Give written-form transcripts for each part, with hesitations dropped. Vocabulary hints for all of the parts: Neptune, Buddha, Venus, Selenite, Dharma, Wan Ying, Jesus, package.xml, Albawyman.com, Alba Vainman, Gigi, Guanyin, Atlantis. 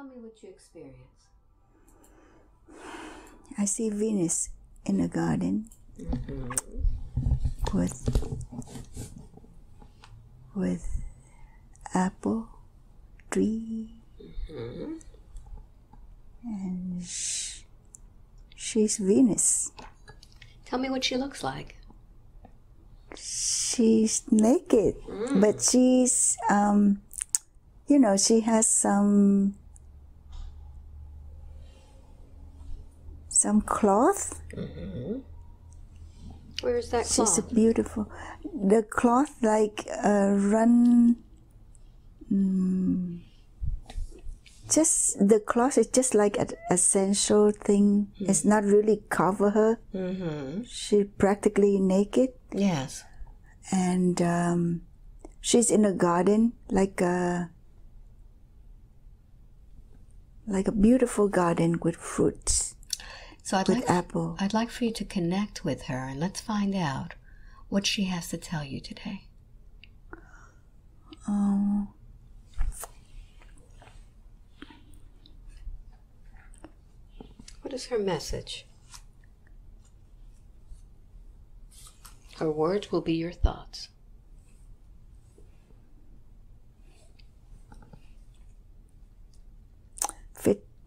Tell me what you experience. I see Venus in a garden with apple tree, and she's Venus. Tell me what she looks like. She's naked, but she's, you know, she has some cloth. Where is that cloth? She's beautiful. The cloth like just the cloth is just like an essential thing. It's not really cover her. She's practically naked. Yes. And she's in a garden, like a beautiful garden with fruits. So I'd like for you to connect with her, and let's find out what she has to tell you today. What is her message? Her words will be your thoughts.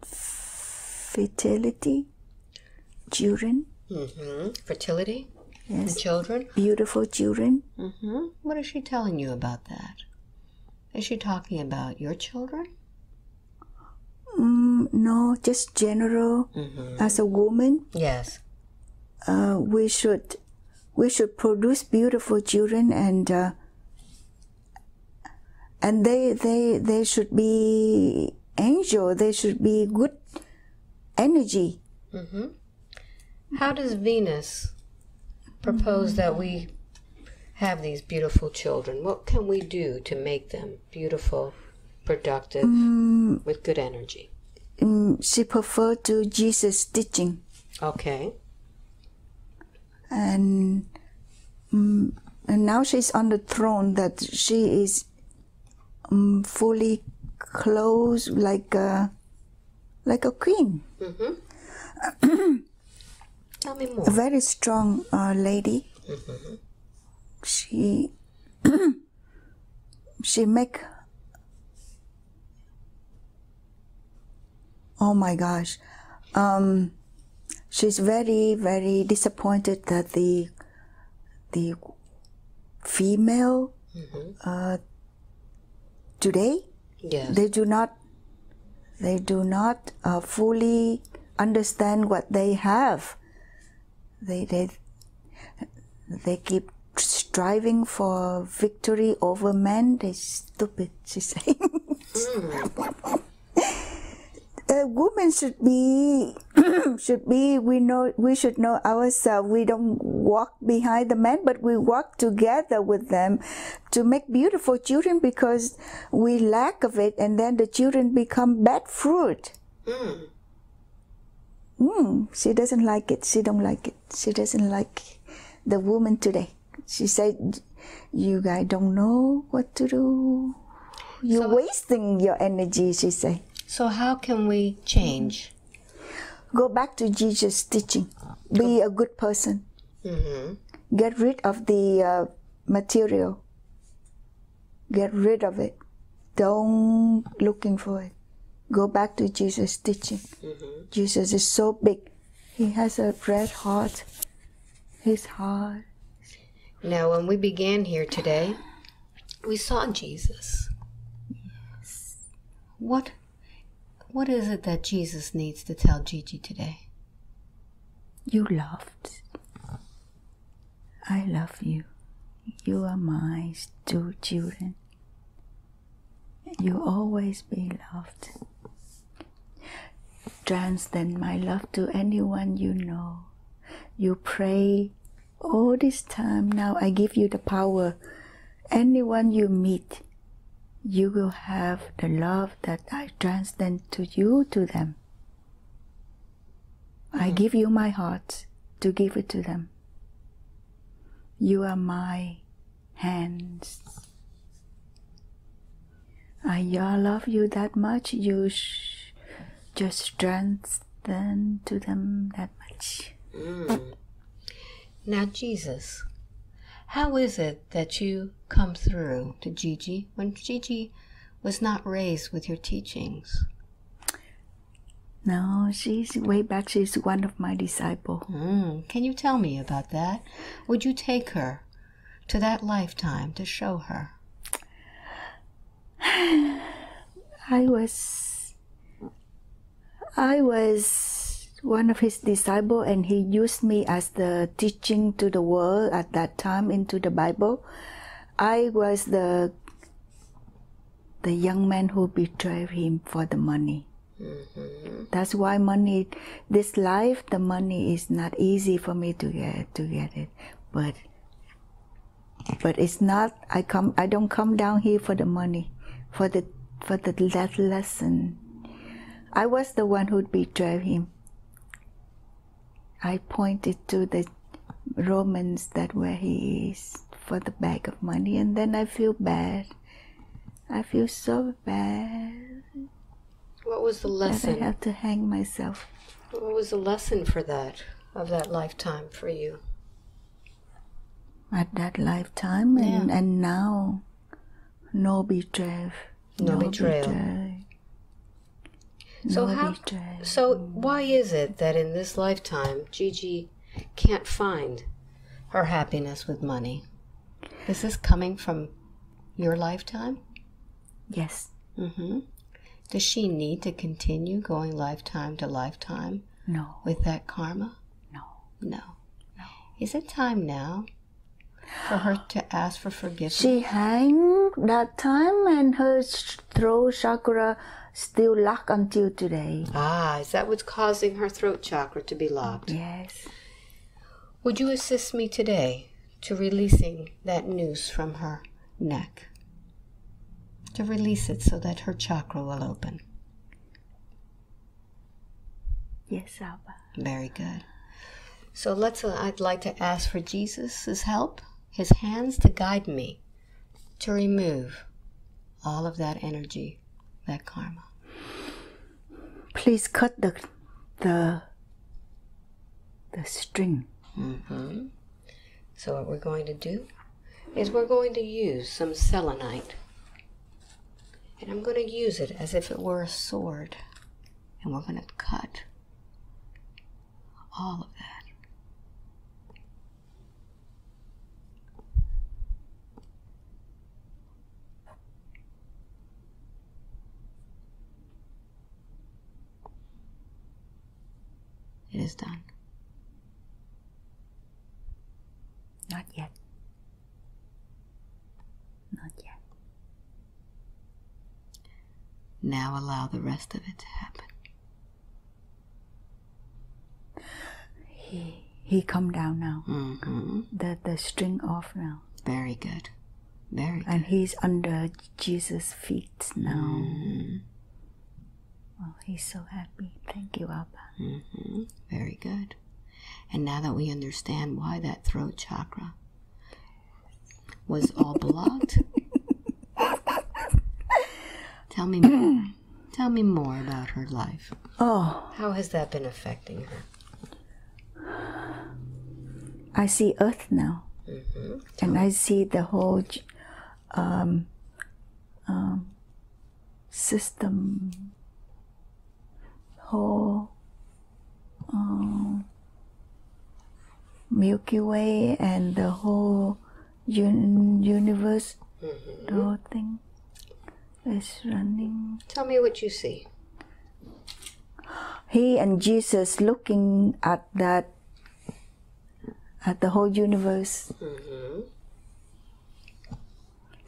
Fertility. Children. Fertility. Yes. And children. Beautiful children. What is she telling you about that? Is she talking about your children? No, just general. As a woman, yes, we should produce beautiful children, and they should be angel. They should be good energy. How does Venus propose that we have these beautiful children? What can we do to make them beautiful, productive, with good energy? She preferred to Jesus' teaching. Okay. And now she's on the throne, that she is fully clothed like a queen. Tell me more. A very strong lady. She she make, oh my gosh, she's very, very disappointed that the female today, they do not fully understand what they have. They keep striving for victory over men. They're stupid, she's saying. Women should be we should know ourselves. We don't walk behind the men, but we walk together with them to make beautiful children, because we lack of it, and then the children become bad fruit. She doesn't like it. She don't like it. She doesn't like the woman today. She said, "You guys don't know what to do. You're wasting your energy," she said. So how can we change? Go back to Jesus' teaching. Be a good person. Get rid of the material. Get rid of it. Don't looking for it. Go back to Jesus' teaching. Jesus is so big. He has a red heart. His heart. Now, when we began here today, we saw Jesus. Yes. What is it that Jesus needs to tell Gigi today? You loved. I love you. You are my two children. You always be loved. Transcend my love to anyone you know. You pray all this time. Now I give you the power. Anyone you meet, you will have the love that I transcend to you, to them. I give you my heart to give it to them. You are my hands. I love you that much. You just strengthen to them that much. Mm. Now, Jesus, how is it that you come through to Gigi when Gigi was not raised with your teachings? No, she's way back. She's one of my disciples. Mm. Can you tell me about that? Would you take her to that lifetime to show her? I was one of his disciples, and he used me as the teaching to the world at that time into the Bible. I was the young man who betrayed him for the money. Mm-hmm. That's why money, this life, the money is not easy for me to get it. But it's not. I don't come down here for the money, for the that lesson. I was the one who betrayed him. I pointed to the Romans that where he is for the bag of money, and then I feel bad. I feel so bad. What was the lesson? I have to hang myself. What was the lesson for that, of that lifetime for you? At that lifetime, yeah. and now, no betrayal. No betrayal. So why is it that in this lifetime, Gigi can't find her happiness with money? Is this coming from your lifetime? Yes. Mm-hmm. Does she need to continue going lifetime to lifetime? No. With that karma? No. No. No. Is it time now for her to ask for forgiveness? She hanged that time, and her throat chakra still locked until today. Ah, is that what's causing her throat chakra to be locked? Yes. Would you assist me today to releasing that noose from her neck? To release it so that her chakra will open. Yes, Alba. Very good. So let's. I'd like to ask for Jesus' help, his hands to guide me to remove all of that energy, that karma. Please cut the string. Mm-hmm. So what we're going to do is we're going to use some selenite. And I'm going to use it as if it were a sword. And we're going to cut all of that. It is done. Not yet. Not yet. Now allow the rest of it to happen. He come down now. Mm-hmm. The string off now. Very good. Very good. And he's under Jesus' feet now. Mm-hmm. Oh, he's so happy. Thank you, Abba. Mm-hmm. Very good. And now that we understand why that throat chakra was all blocked, tell me more. Tell me more about her life. Oh. How has that been affecting her? I see Earth now. Mm-hmm. And I see the whole system, whole Milky Way and the whole universe, mm-hmm. the whole thing. Is running. Tell me what you see. He and Jesus looking at that, at the whole universe, mm-hmm.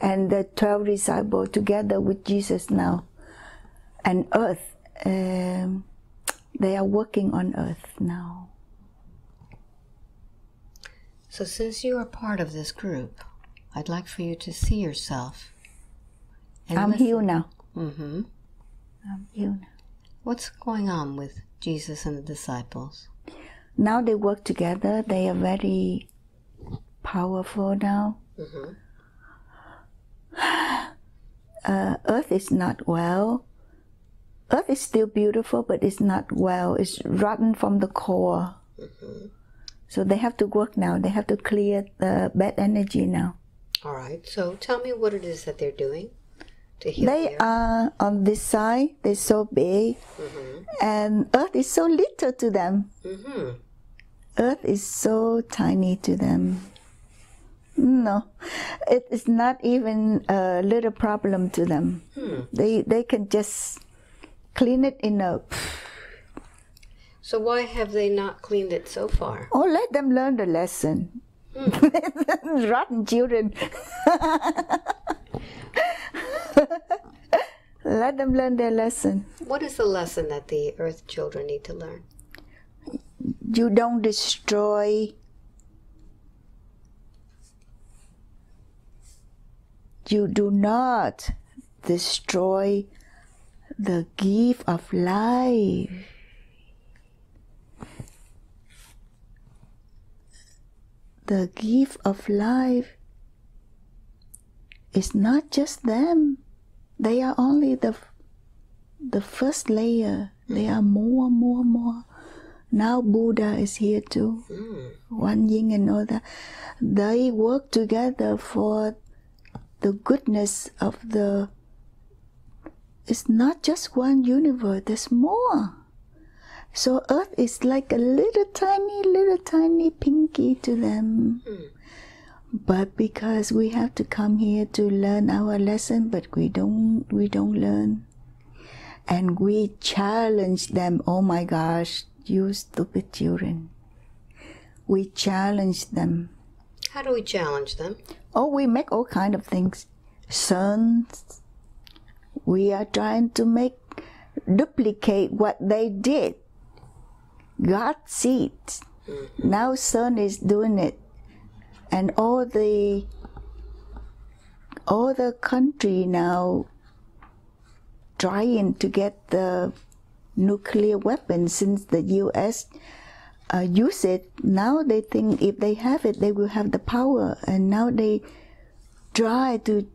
and the 12 disciples together with Jesus now, and Earth. They are working on Earth now. So, since you are part of this group, I'd like for you to see yourself. I'm healed now. Mm-hmm. I'm healed now. What's going on with Jesus and the disciples? Now they work together. They are very powerful now. Mm-hmm. Earth is not well. Earth is still beautiful, but it's not well. It's rotten from the core. Mm-hmm. So they have to work now. They have to clear the bad energy now. All right. So tell me what it is that they're doing to heal. They are on this side. They're so big. Mm-hmm. And Earth is so little to them. Mm-hmm. Earth is so tiny to them. No, it is not even a little problem to them. Hmm. They can just clean it in a... So why have they not cleaned it so far? Oh, let them learn the lesson. Hmm. Rotten children. Let them learn their lesson. What is the lesson that the Earth children need to learn? You don't destroy. You do not destroy the gift of life. The gift of life is not just them. They are only the first layer. They are more. Now Buddha is here too. Wan Ying and all that. They work together for the goodness of the... It's not just one universe, there's more. So Earth is like a little tiny pinky to them. Mm. But because we have to come here to learn our lesson, but we don't learn. And we challenge them, oh my gosh, you stupid children. We challenge them. How do we challenge them? Oh, we make all kinds of things. Sons. We are trying to make, duplicate what they did. God seeds. Mm-hmm. Now Sun is doing it. And all the country now trying to get the nuclear weapon since the U.S. Use it. Now they think if they have it, they will have the power, and now they try to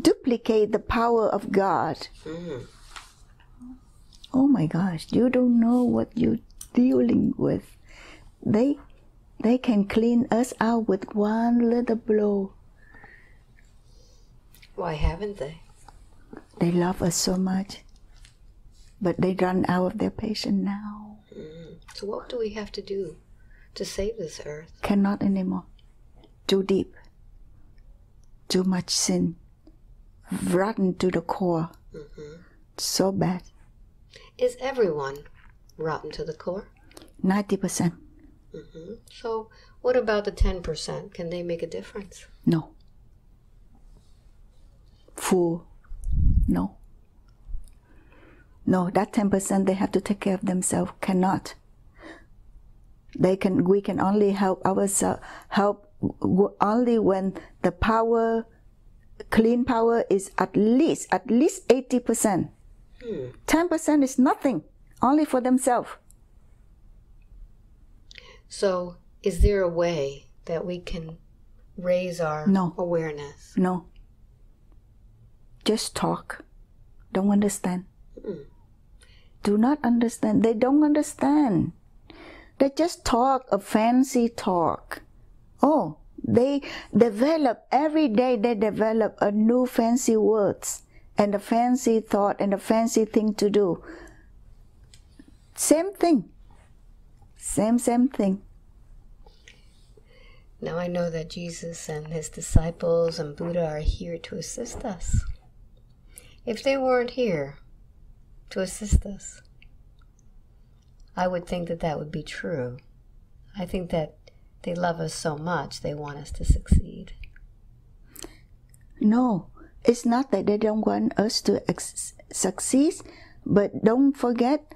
duplicate the power of God. Mm. Oh my gosh, you don't know what you're dealing with. They can clean us out with one little blow. Why haven't they? They love us so much, but they run out of their patience now. So what do we have to do to save this Earth? Cannot anymore. Too deep. Too much sin. Rotten to the core. Mm-hmm. So bad. Is everyone rotten to the core? 90%. Mm-hmm. So what about the 10%? Can they make a difference? No. Fool. No. No, that 10% they have to take care of themselves. Cannot. We can only help ourselves, only when the power, clean power, is at least 80%. 10% is nothing, only for themselves. So is there a way that we can raise our awareness? No. Just talk. Don't understand. Mm. Do not understand. They don't understand. They just talk a fancy talk. Oh, they develop, every day they develop a new fancy words and a fancy thought and a fancy thing to do. Same thing. Same thing. Now I know that Jesus and his disciples and Buddha are here to assist us. If they weren't here to assist us, I would think that that would be true. I think that they love us so much, they want us to succeed. No, it's not that they don't want us to succeed, but don't forget,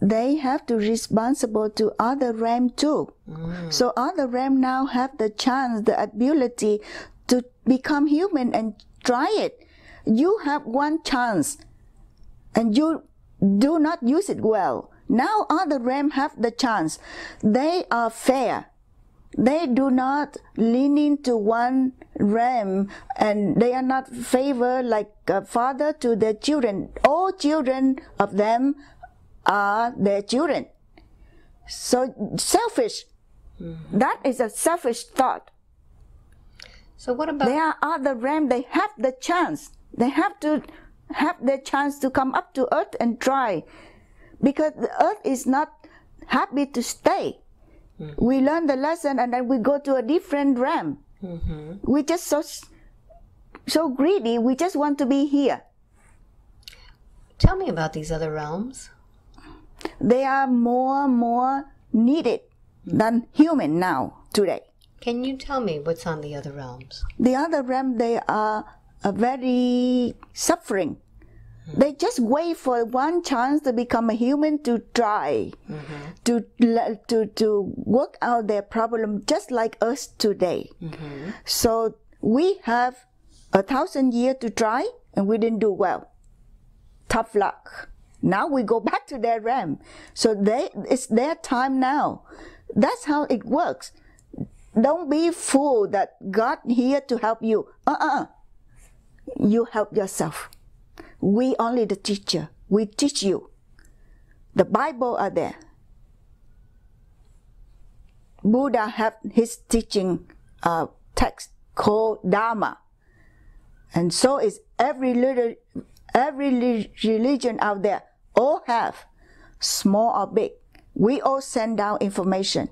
they have to be responsible to other realm too. Mm. So other realm now have the chance, the ability to become human and try it. You have one chance, and you do not use it well. Now other realms have the chance. They are fair. They do not lean into one realm, and they are not favored like a father to their children. All children of them are their children. So selfish. Mm-hmm. That is a selfish thought. So what about... They are other realm. They have the chance. They have to have their chance to come up to earth and try. Because the earth is not happy to stay. Mm-hmm. We learn the lesson and then we go to a different realm. Mm-hmm. We're just so greedy. We just want to be here. Tell me about these other realms. They are more needed than human now, today. Can you tell me what's on the other realms? The other realm, they are very suffering. Mm-hmm. They just wait for one chance to become a human to try, mm-hmm. to work out their problem just like us today. Mm-hmm. So we have 1,000 years to try and we didn't do well. Tough luck. Now we go back to their realm. So it's their time now. That's how it works. Don't be fooled that God here to help you. You help yourself. We only the teacher. We teach you. The Bible are there. Buddha have his teaching text called Dharma. And so is every religion out there. All have, small or big. We all send out information.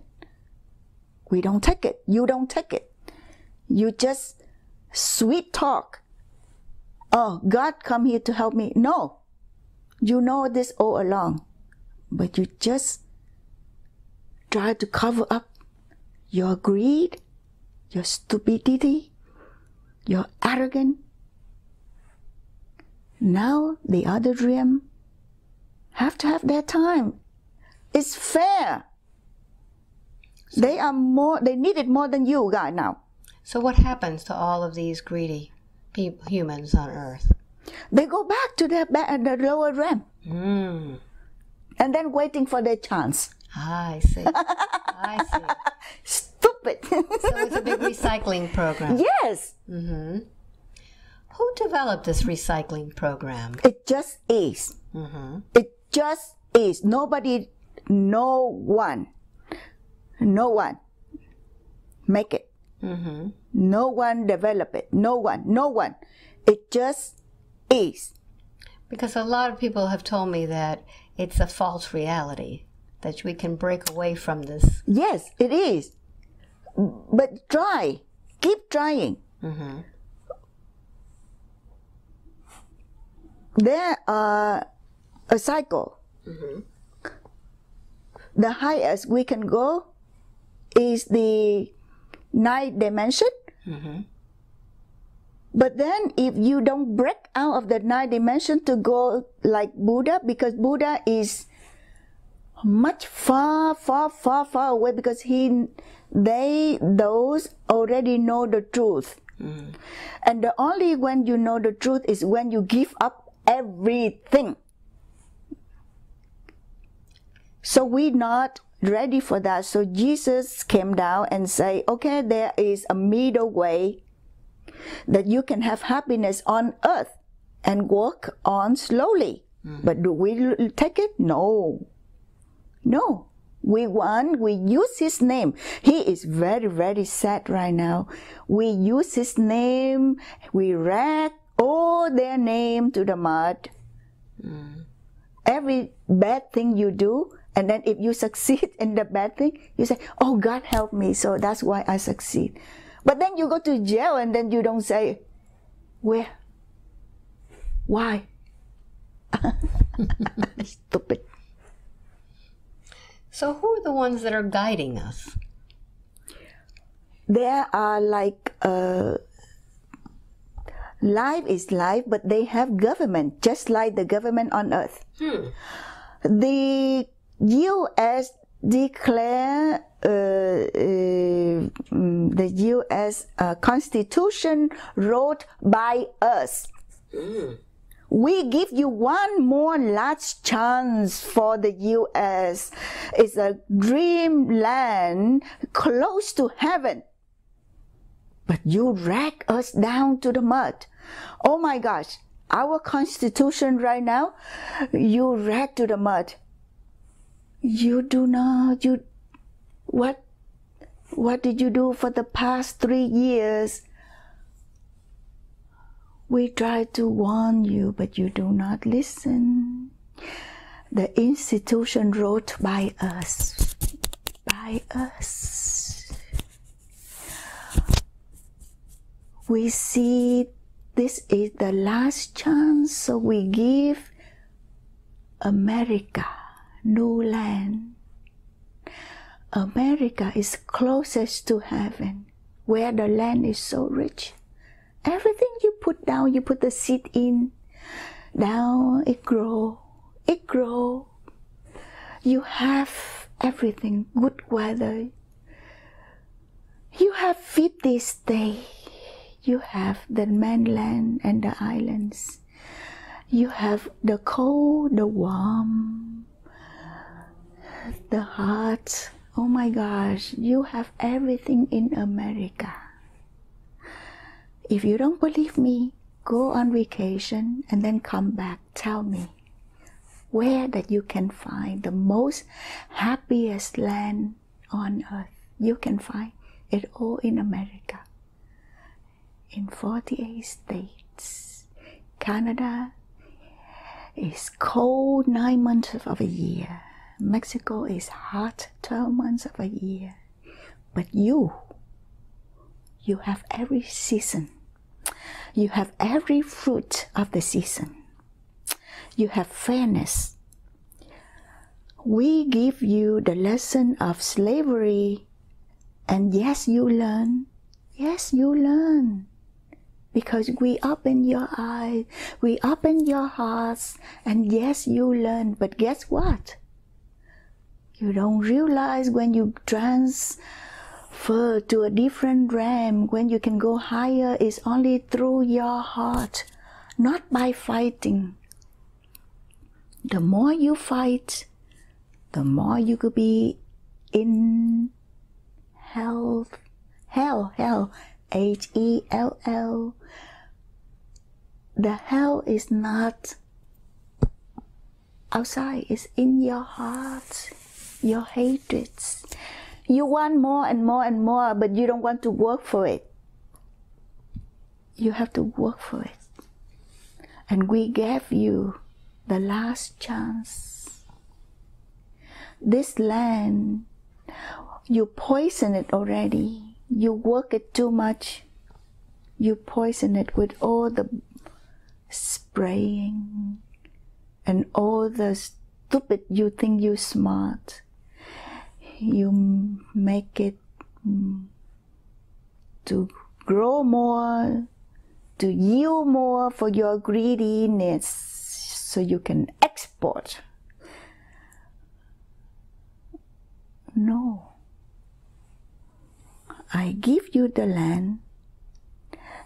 We don't take it. You don't take it. You just sweet talk. Oh, God come here to help me. No. You know this all along. But you just try to cover up your greed, your stupidity, your arrogance. Now the other realm have to have their time. It's fair. So they are more, they need it more than you guys now. So what happens to all of these greedy people, humans on earth? They go back to the lower realm. Mm. And then waiting for their chance. Ah, I see. I see. Stupid. So it's a big recycling program. Yes. Mm-hmm. Who developed this recycling program? It just is. Mm-hmm. It just is. Nobody, no one make it. Mm-hmm. No one develop it. No one. It just is. Because a lot of people have told me that it's a false reality, that we can break away from this. Yes, it is. But try. Keep trying. Mm-hmm. There are a cycle. Mm-hmm. The highest we can go is the 9th dimension. Mm-hmm. But then if you don't break out of the 9th dimension to go like Buddha, because Buddha is much far away, because those already know the truth. Mm-hmm. And the only when you know the truth is when you give up everything. So we're not ready for that. So Jesus came down and say, okay, there is a middle way that you can have happiness on earth and walk on slowly. Mm-hmm. But do we take it? No. We use his name. He is very, very sad right now. We use his name. We read all their name to the mud. Mm. Every bad thing you do, and then if you succeed in the bad thing, you say, oh, God help me, so that's why I succeed. But then you go to jail and then you don't say, where? Why? Stupid. So who are the ones that are guiding us? There are like... life is life, but they have government, just like the government on earth. Hmm. The U.S. declare the U.S. Constitution wrote by us. Hmm. We give you one more last chance for the U.S. It's a dreamland close to heaven. but you drag us down to the mud. Oh my gosh, our constitution right now, you drag to the mud. You do not, you, what did you do for the past 3 years? We try to warn you, but you do not listen. The institution wrote by us, We see this is the last chance, so we give America new land. America is closest to heaven, where the land is so rich. Everything you put down, you put the seed in, down it grows, it grows. You have everything, good weather. You have 50 states. You have the mainland and the islands. You have the cold, the warm, the hot. Oh my gosh, you have everything in America. If you don't believe me, go on vacation and then come back. Tell me where that you can find the most happiest land on earth. You can find it all in America. In 48 states. Canada is cold 9 months of a year. Mexico is hot 12 months of a year. But you have every season. You have every fruit of the season. You have fairness. We give you the lesson of slavery, and yes, you learn. Yes, you learn. Because we open your eyes, we open your hearts, and yes, you learn. But guess what? You don't realize when you transfer to a different realm, when you can go higher, is only through your heart, not by fighting. The more you fight, the more you could be in health. Hell, hell, H-E-L-L. The hell is not outside, it's in your heart, your hatreds. You want more and more and more, but you don't want to work for it. You have to work for it. And we gave you the last chance. This land, you poison it already. You work it too much, you poison it with all the spraying and all the stupid you think you're smart. You make it to grow more, to yield more for your greediness so you can export. No. I give you the land,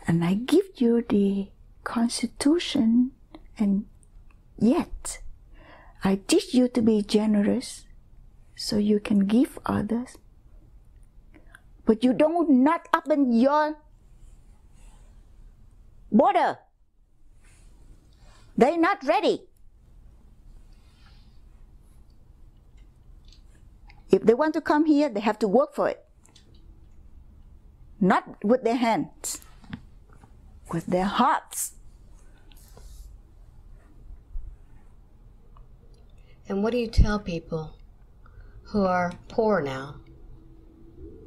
and I give you the constitution, and yet I teach you to be generous so you can give others, but you don't not open your border. They're not ready. If they want to come here, they have to work for it. Not with their hands, with their hearts. And what do you tell people who are poor now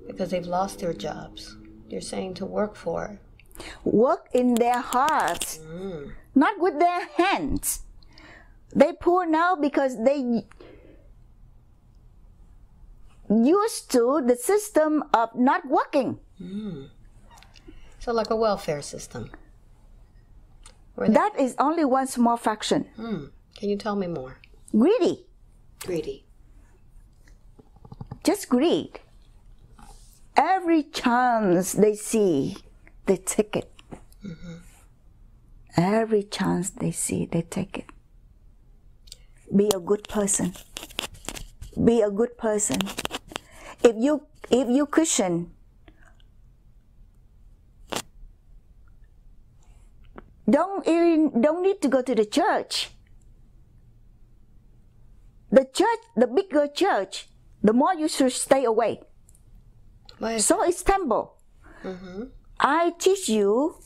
because they've lost their jobs? You're saying to work for it. Work in their hearts, not with their hands. They poor now because they used to the system of not working. So like a welfare system. That is only one small fraction. Can you tell me more? Greedy. Greedy. Just greed. Every chance they see, they take it. Every chance they see, they take it. Be a good person. Be a good person. If you cushion Don't need to go to the church. The church, the bigger church, the more you should stay away. Why? So it's temple. Mm-hmm. I teach you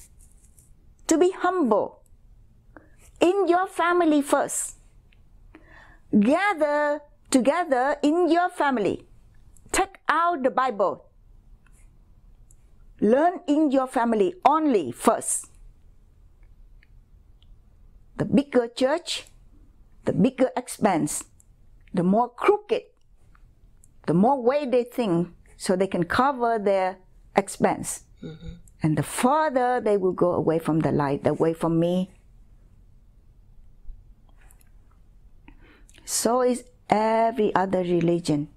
to be humble in your family first. Gather together in your family. Take out the Bible. Learn in your family only first. The bigger church, the bigger expense, the more crooked, the more way they think, so they can cover their expense. Mm-hmm. And the farther they will go away from the light, away from me. So is every other religion.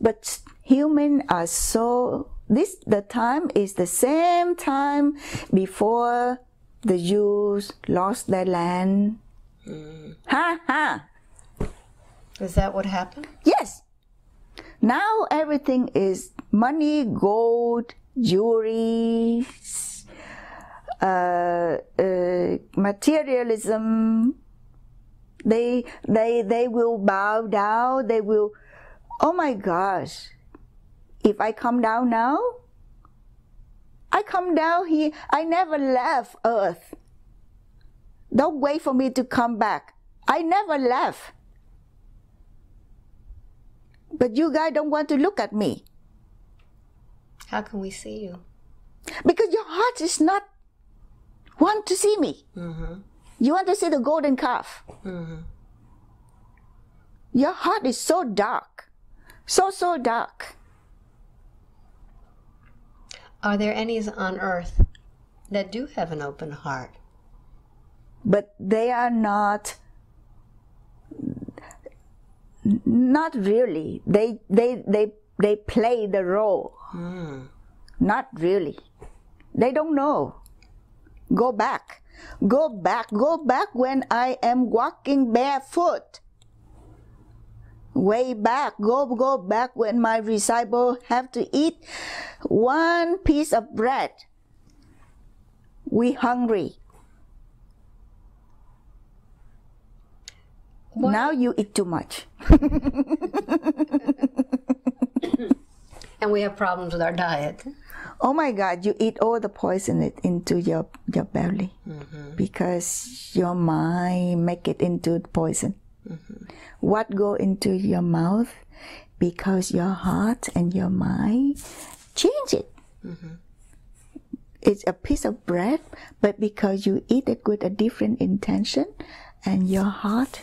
But humans are so... This, the time is the same time before the Jews lost their land. Mm. Ha ha! Is that what happened? Yes! Now everything is money, gold, jewelry, materialism. They will bow down, they will... Oh my gosh! If I come down now, I come down here, I never left Earth. Don't wait for me to come back. I never left. But you guys don't want to look at me. How can we see you? Because your heart is not want to see me. Mm-hmm. You want to see the golden calf. Mm-hmm. Your heart is so dark. So dark. Are there any on Earth that do have an open heart? But they are not really. They play the role. Mm. Not really. They don't know. Go back. Go back. Go back when I am walking barefoot. Way back, go back when my disciples have to eat one piece of bread. We hungry. What? Now you eat too much. And we have problems with our diet. Oh my God, you eat all the poison into your belly. Mm-hmm. Because your mind make it into poison. Mm-hmm. What go into your mouth, because your heart and your mind change it. Mm-hmm. It's a piece of bread, but because you eat it with a different intention, and your heart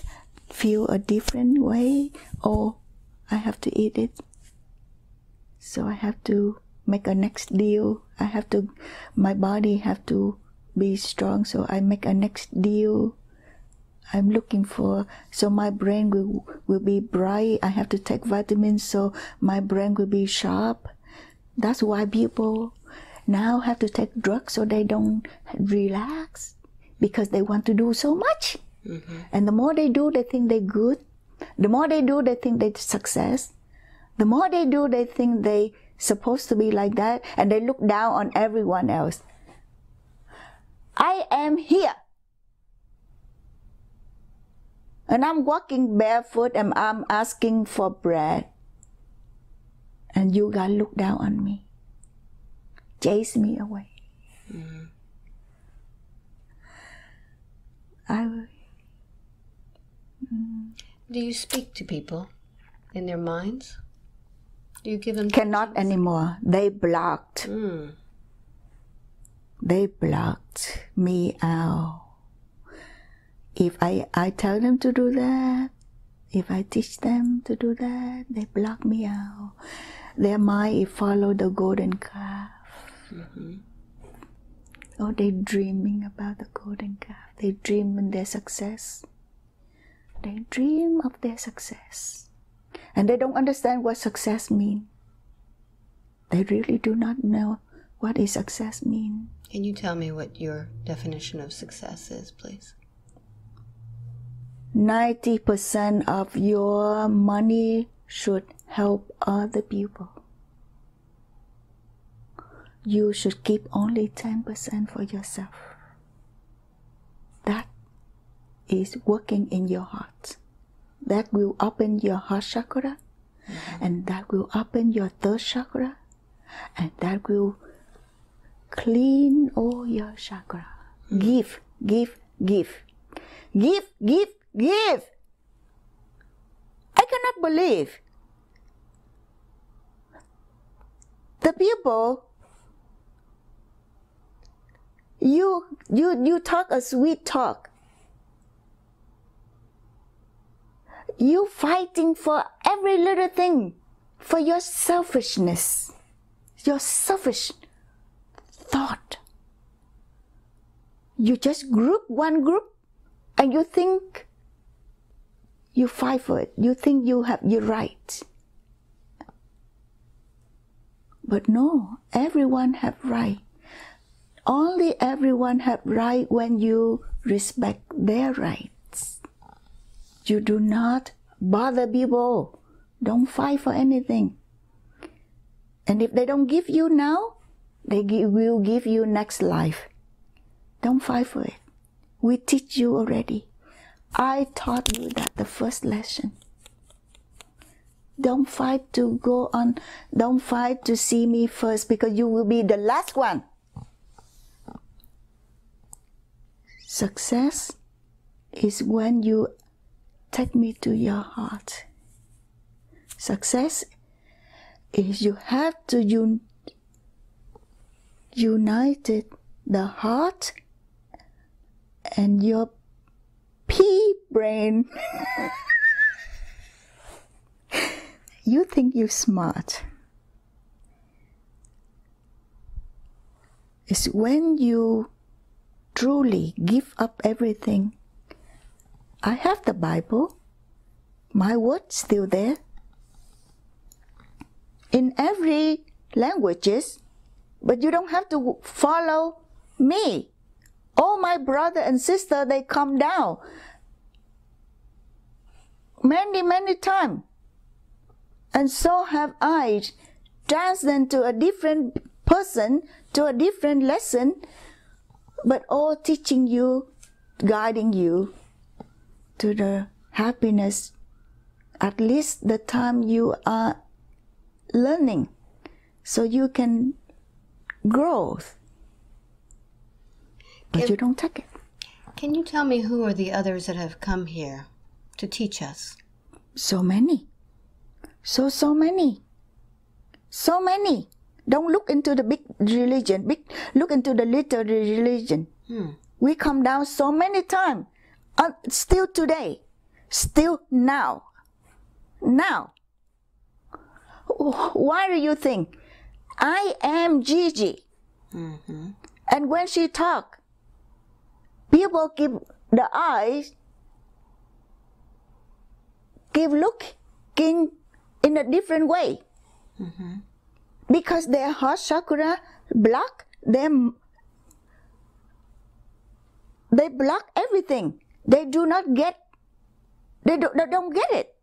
feel a different way. Oh, I have to eat it, so I have to make a next deal. I have to, my body have to be strong, so I make a next deal. I'm looking for, so my brain will be bright. I have to take vitamins, so my brain will be sharp. That's why people now have to take drugs so they don't relax, because they want to do so much. Mm-hmm. And the more they do, they think they're good. The more they do, they think they're success. The more they do, they think they're supposed to be like that, and they look down on everyone else. I am here. And I'm walking barefoot and I'm asking for bread. And you guys look down on me. Chase me away. Mm-hmm. Do you speak to people in their minds? Do you give them... Cannot anymore. They blocked. Mm. They blocked me out. If I tell them to do that, if I teach them to do that, they block me out. Their mind follow the golden calf. Mm-hmm. Oh, they dreaming about the golden calf. They dream in their success. They dream of their success. And they don't understand what success means. They really do not know what is success mean. Can you tell me what your definition of success is, please? 90% of your money should help other people. You should keep only 10% for yourself. that is working in your heart. That will open your heart chakra, and that will open your third chakra, and that will clean all your chakra. Give. I cannot believe the people. You talk a sweet talk. You fighting for every little thing, for your selfishness, your selfish thought. You just group one group, and you think you fight for it. You think you're right. But no, everyone have right. Only everyone have right when you respect their rights. You do not bother people. Don't fight for anything. And if they don't give you now, they will give you next life. Don't fight for it. We teach you already. I taught you that the first lesson. Don't fight to go on. Don't fight to see me first, because you will be the last one. Success is when you take me to your heart. Success is you have to unite the heart and your pea brain. You think you're smart. It's when you truly give up everything. I have the Bible. My word's still there. In every languages, but you don't have to follow me. All my brother and sister, they come down many times. And so have I translated to a different person, to a different lesson, but all teaching you, guiding you to the happiness, at least the time you are learning, so you can grow. But you don't take it. Can you tell me who are the others that have come here to teach us? So many. So many. So many. Don't look into the big religion. Look into the little religion. We come down so many times. Still today. Still now. Now. Why do you think? I am Gigi. And when she talk, people give the eyes, give looking in a different way. Because their heart chakra block them. They block everything. They do not get. They don't get it.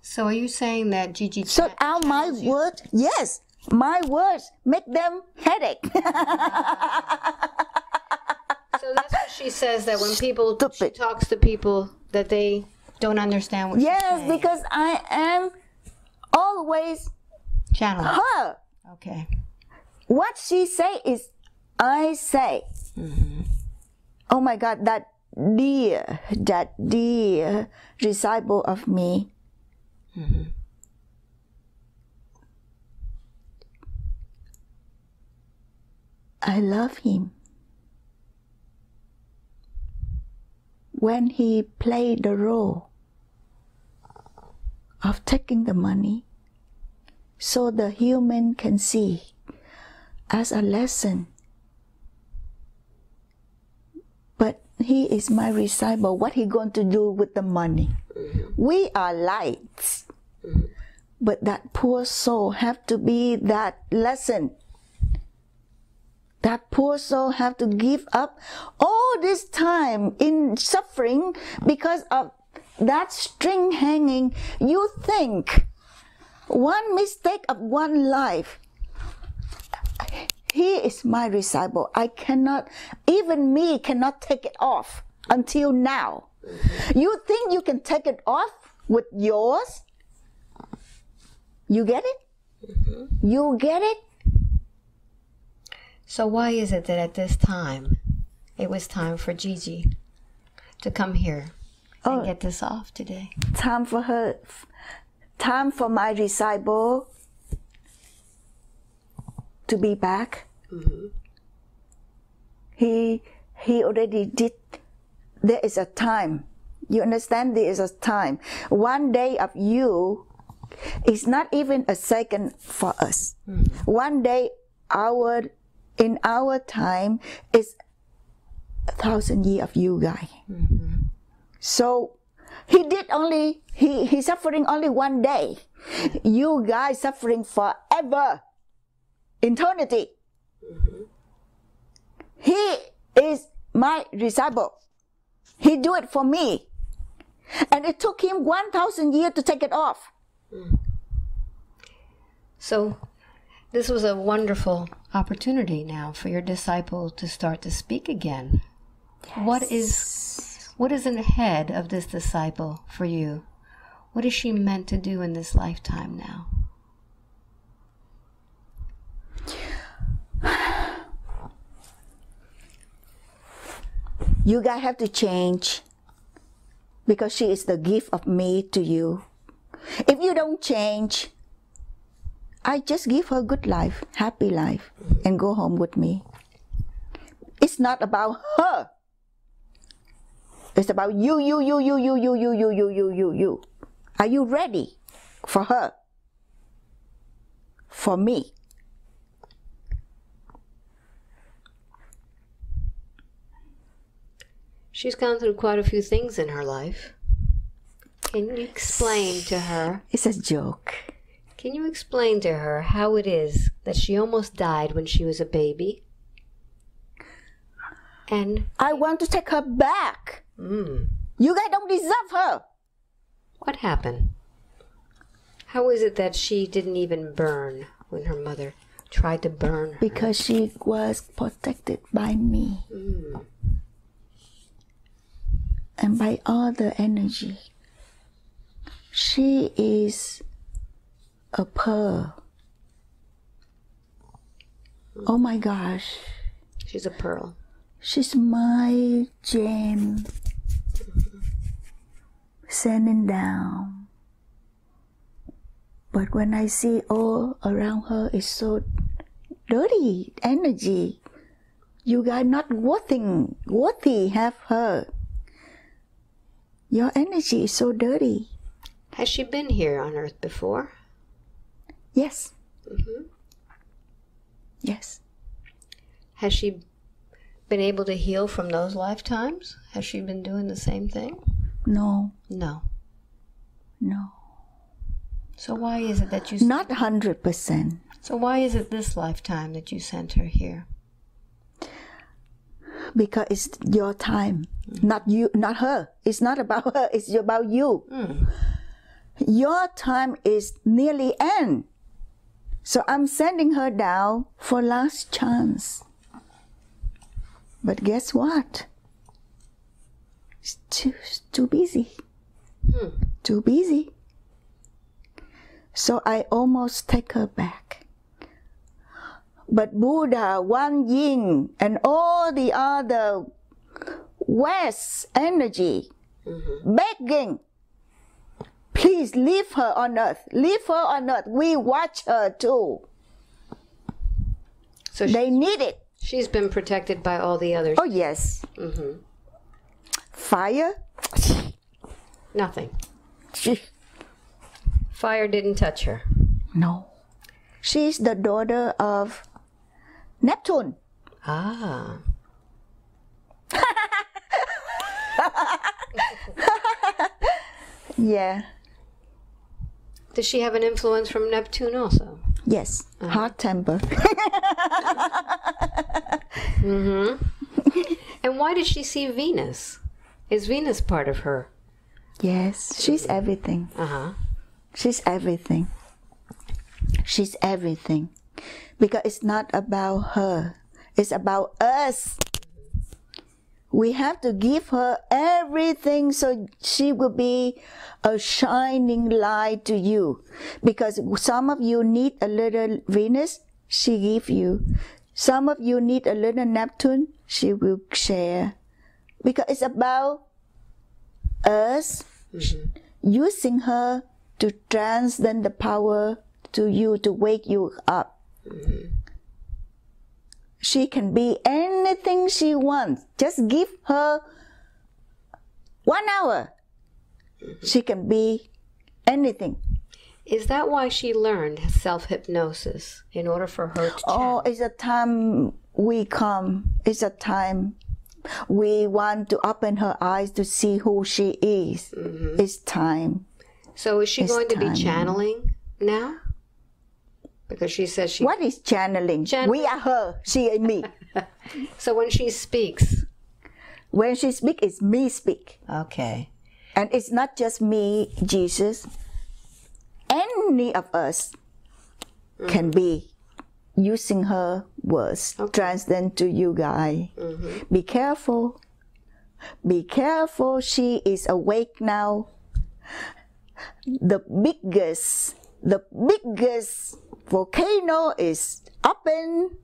So are you saying that Gigi? So out my words, yes, my words make them headache. So that's what she says, that when people she talks to people, that they don't understand what she's saying. Yes, because I am always channeling her. Okay. What she say is I say. Oh my God, that dear disciple of me. I love him. When he played the role of taking the money so the human can see as a lesson. But he is my disciple. What he going to do with the money? We are lights. But that poor soul have to be that lesson. That poor soul have to give up all this time in suffering because of that string hanging. You think one mistake of one life, He is my disciple. I cannot, even me cannot take it off until now. You think you can take it off with yours? You get it? Mm-hmm. You get it? So why is it that at this time, it was time for Gigi to come here and get this off today? Time for her, time for my disciple to be back. Mm-hmm. He already did. There is a time. You understand? There is a time. One day of you is not even a second for us. Mm-hmm. One day in our time is 1,000 years of you guys. Mm-hmm. So he did only, he's suffering only one day. You guys suffering forever, eternity. Mm-hmm. He is my disciple. He do it for me. And it took him 1,000 years to take it off. So this was a wonderful opportunity now for your disciple to start to speak again. Yes. What is in the head of this disciple for you? What is she meant to do in this lifetime now? You guys have to change, because she is the gift of me to you. If you don't change, I just give her good life, happy life, and go home with me. It's not about her. It's about you, you, you, you, you, you, you, you, you, you, you, you. Are you ready for her? For me? She's gone through quite a few things in her life. Can you explain to her? It's a joke. Can you explain to her how it is that she almost died when she was a baby? And I want to take her back. Mm. You guys don't deserve her. What happened? How is it that she didn't even burn when her mother tried to burn her? Because she was protected by me. Mm. And by all the energy. She is a pearl. Oh my gosh. She's a pearl. She's my gem. Sending down. But when I see all around her is so dirty energy, you guys not worthy have her. Your energy is so dirty. Has she been here on Earth before? Yes. Mm-hmm. Yes. Has she been able to heal from those lifetimes? Has she been doing the same thing? No. No. No. So why is it that you... Not 100%. So why is it this lifetime that you sent her here? Because it's your time. Mm-hmm. Not you, not her. It's not about her, it's about you. Mm. Your time is nearly end. So I'm sending her down for last chance. But guess what? She's too busy. Hmm. Too busy. So I almost take her back. But Buddha, Wan Ying, and all the other West energy, mm-hmm, begging, please leave her on Earth. Leave her on Earth. We watch her too. So they need it. She's been protected by all the others. Oh yes. Mm-hmm. Fire? Nothing. Fire didn't touch her. No. She's the daughter of Neptune. Ah. Yeah. Does she have an influence from Neptune also? Yes. Uh-huh. Hot temper. Mm-hmm. And why did she see Venus? Is Venus part of her? Yes. She's everything. Uh-huh. She's everything. She's everything. because it's not about her. It's about us. We have to give her everything so she will be a shining light to you. Because some of you need a little Venus, she gives you. Some of you need a little Neptune, she will share. Because it's about us using her to transcend the power to you, to wake you up. She can be anything she wants. Just give her 1 hour. She can be anything. Is that why she learned self-hypnosis? In order for her to channel? It's a time we come. It's a time we want to open her eyes to see who she is. It's time. So is she going to be channeling now? Because she says she... What is channeling? We are her, she and me. So when she speaks? When she speaks, it's me speak. Okay. And it's not just me, Jesus. Any of us can be using her words. Transcend to you guys. Be careful. Be careful. She is awake now. The biggest volcano is open.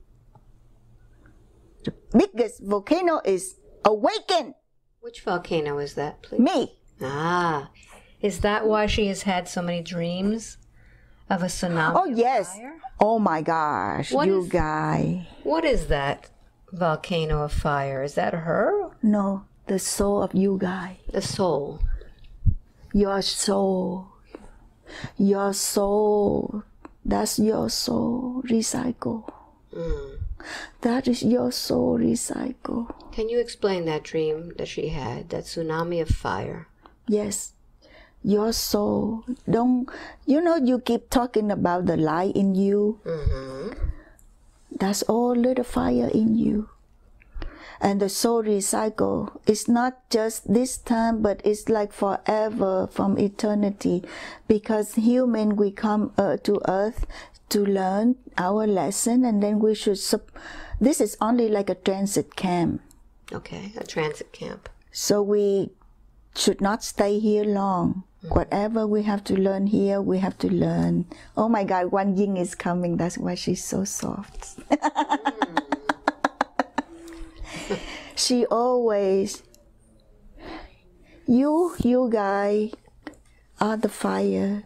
The biggest volcano is awakened. Which volcano is that, please? Me. Ah. Is that why she has had so many dreams of a tsunami? Oh, yes. Fire? Oh, my gosh. What is that volcano of fire? Is that her? No, the soul of you guy. The soul. Your soul. Your soul. That's your soul recycle. That is your soul recycle. Can you explain that dream that she had, that tsunami of fire? Yes. Your soul. Don't, you know, you keep talking about the light in you. That's all little fire in you. And the soul recycle is not just this time, but it's like forever, from eternity. Because human, we come to earth to learn our lesson, and then we should, this is only like a transit camp. Okay, a transit camp. So we should not stay here long. Whatever we have to learn here, we have to learn. Oh my God, Wan Ying is coming. That's why she's so soft. She always, you guys are the fire.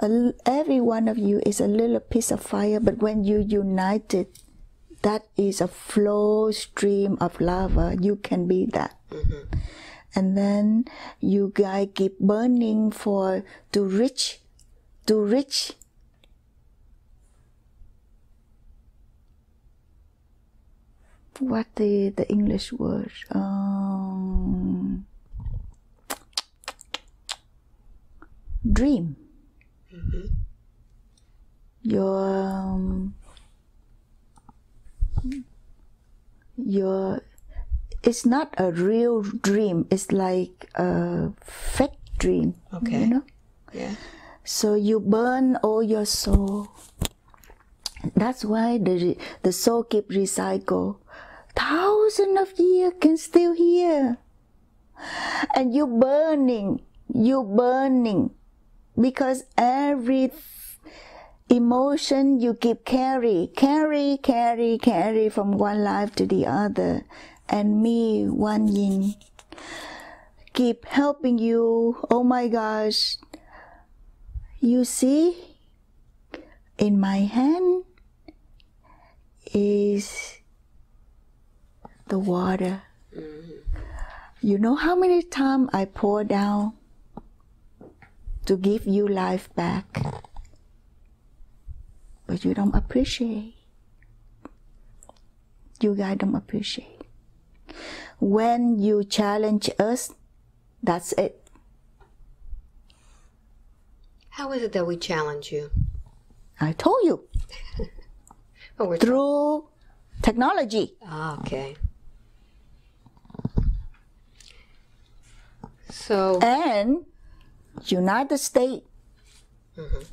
Every one of you is a little piece of fire, but when you unite it, that is a flow stream of lava. You can be that. And then you guys keep burning for, to reach what the English word? Dream. Your it's not a real dream. It's like a fake dream. Okay. You know? Yeah. So you burn all your soul. That's why the soul keep recycle. Thousands of years can still hear. And you burning. Because every emotion you keep carry from one life to the other. And me, Wan Ying, keep helping you. Oh my gosh. You see, in my hand is the water. You know how many times I pour down to give you life back, but you don't appreciate. You guys don't appreciate. When you challenge us, that's it. How is it that we challenge you? I told you. Through technology. Ah, okay. So. And United States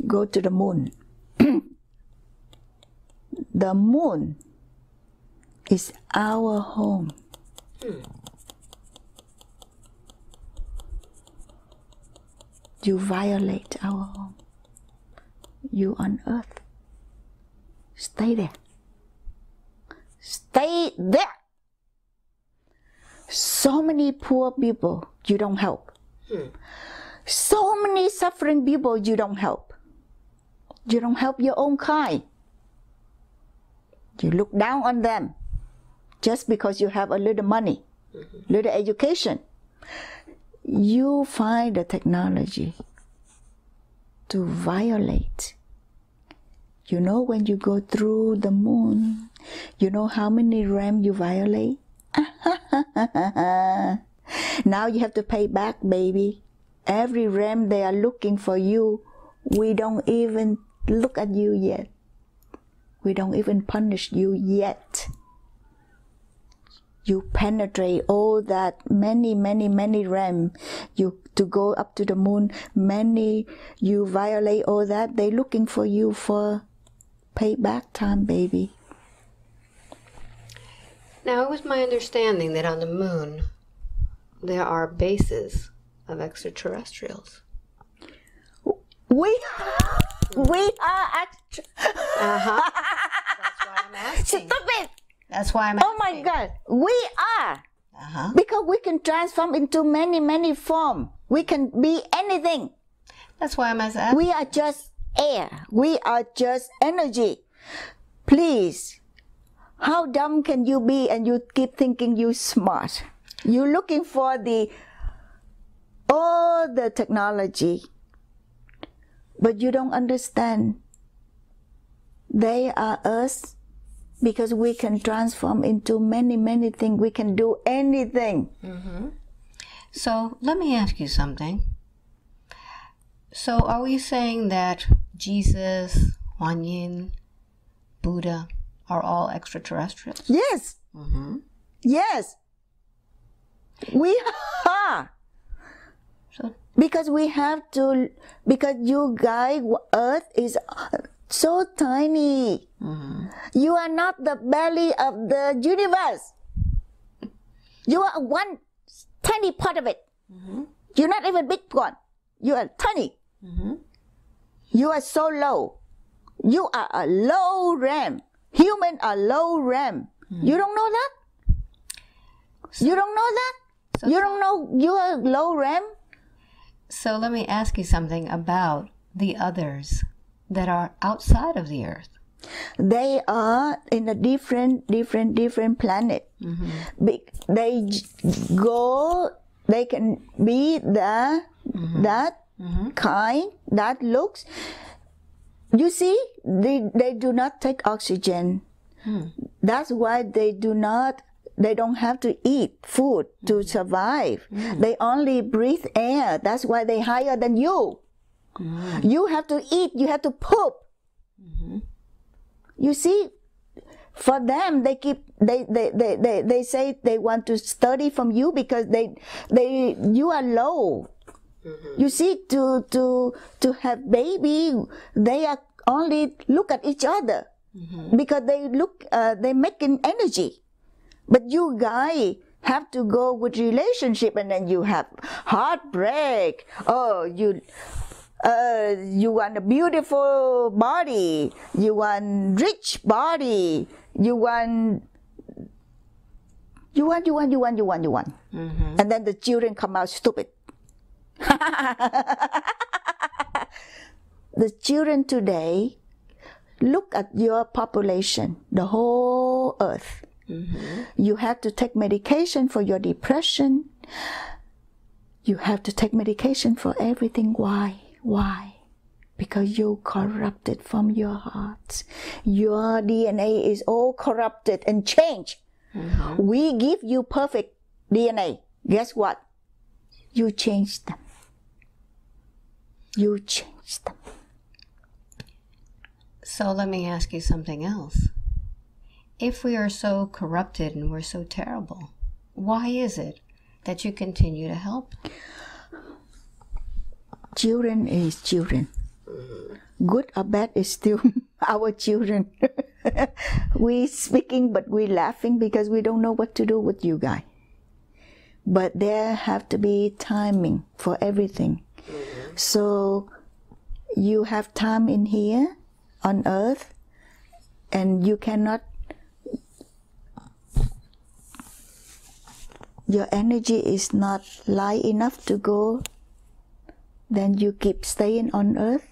go to the moon. the moon is our home. You violate our home. You on earth. Stay there. Stay there. So many poor people you don't help. So many suffering people you don't help. You don't help your own kind. You look down on them just because you have a little money, little education. You find the technology to violate. You know, when you go through the moon, you know how many realms you violate? Now you have to pay back, baby. Every realm they are looking for you. We don't even look at you yet. We don't even punish you yet. You penetrate all that many realms. You to go up to the moon, many you violate all that. They're looking for you for payback time, baby. Now, it was my understanding that on the moon there are bases of extraterrestrials. We are extra. That's why I'm asking. Stop it. That's why I'm asking. Oh my God, we are. Because we can transform into many forms. We can be anything. That's why I'm asking. We are just air. We are just energy. Please, how dumb can you be and you keep thinking you smart? You're looking for the all the technology, but you don't understand. They are us because we can transform into many things. We can do anything. So let me ask you something. So are we saying that Jesus, Wan Ying, Buddha are all extraterrestrials? Yes. Yes. We are. So, because we have to, because you guys, Earth is so tiny. You are not the belly of the universe. You are one tiny part of it. You're not even big one. You are tiny. You are so low. You are a low ram. Human are low ram. You don't know that? You don't know that? So you don't know you are low ram? So let me ask you something about the others that are outside of the Earth. They are in a different planet. They go, they can be the, that kind, that looks. You see, they do not take oxygen. That's why they do not, they don't have to eat food to survive. They only breathe air. That's why they're higher than you. You have to eat, you have to poop. You see, for them, they keep, they say they want to study from you because they you are low. You see, to have baby, they are only look at each other because they look, they making energy. But you guys have to go with relationship, and then you have heartbreak. Oh, you want a beautiful body. You want rich body. You want. And then the children come out stupid. The children today, look at your population, the whole Earth. You have to take medication for your depression. You have to take medication for everything. Why? Why? Because you corrupted from your heart. Your DNA is all corrupted and changed. We give you perfect DNA. Guess what? You change them. You change them. So let me ask you something else. If we are so corrupted and we're so terrible, why is it that you continue to help? Children is children. Good or bad is still our children. We speaking, but we laughing because we don't know what to do with you guys. But there have to be timing for everything. Mm-hmm. So you have time in here on earth, and you cannot, your energy is not light enough to go, then you keep staying on earth.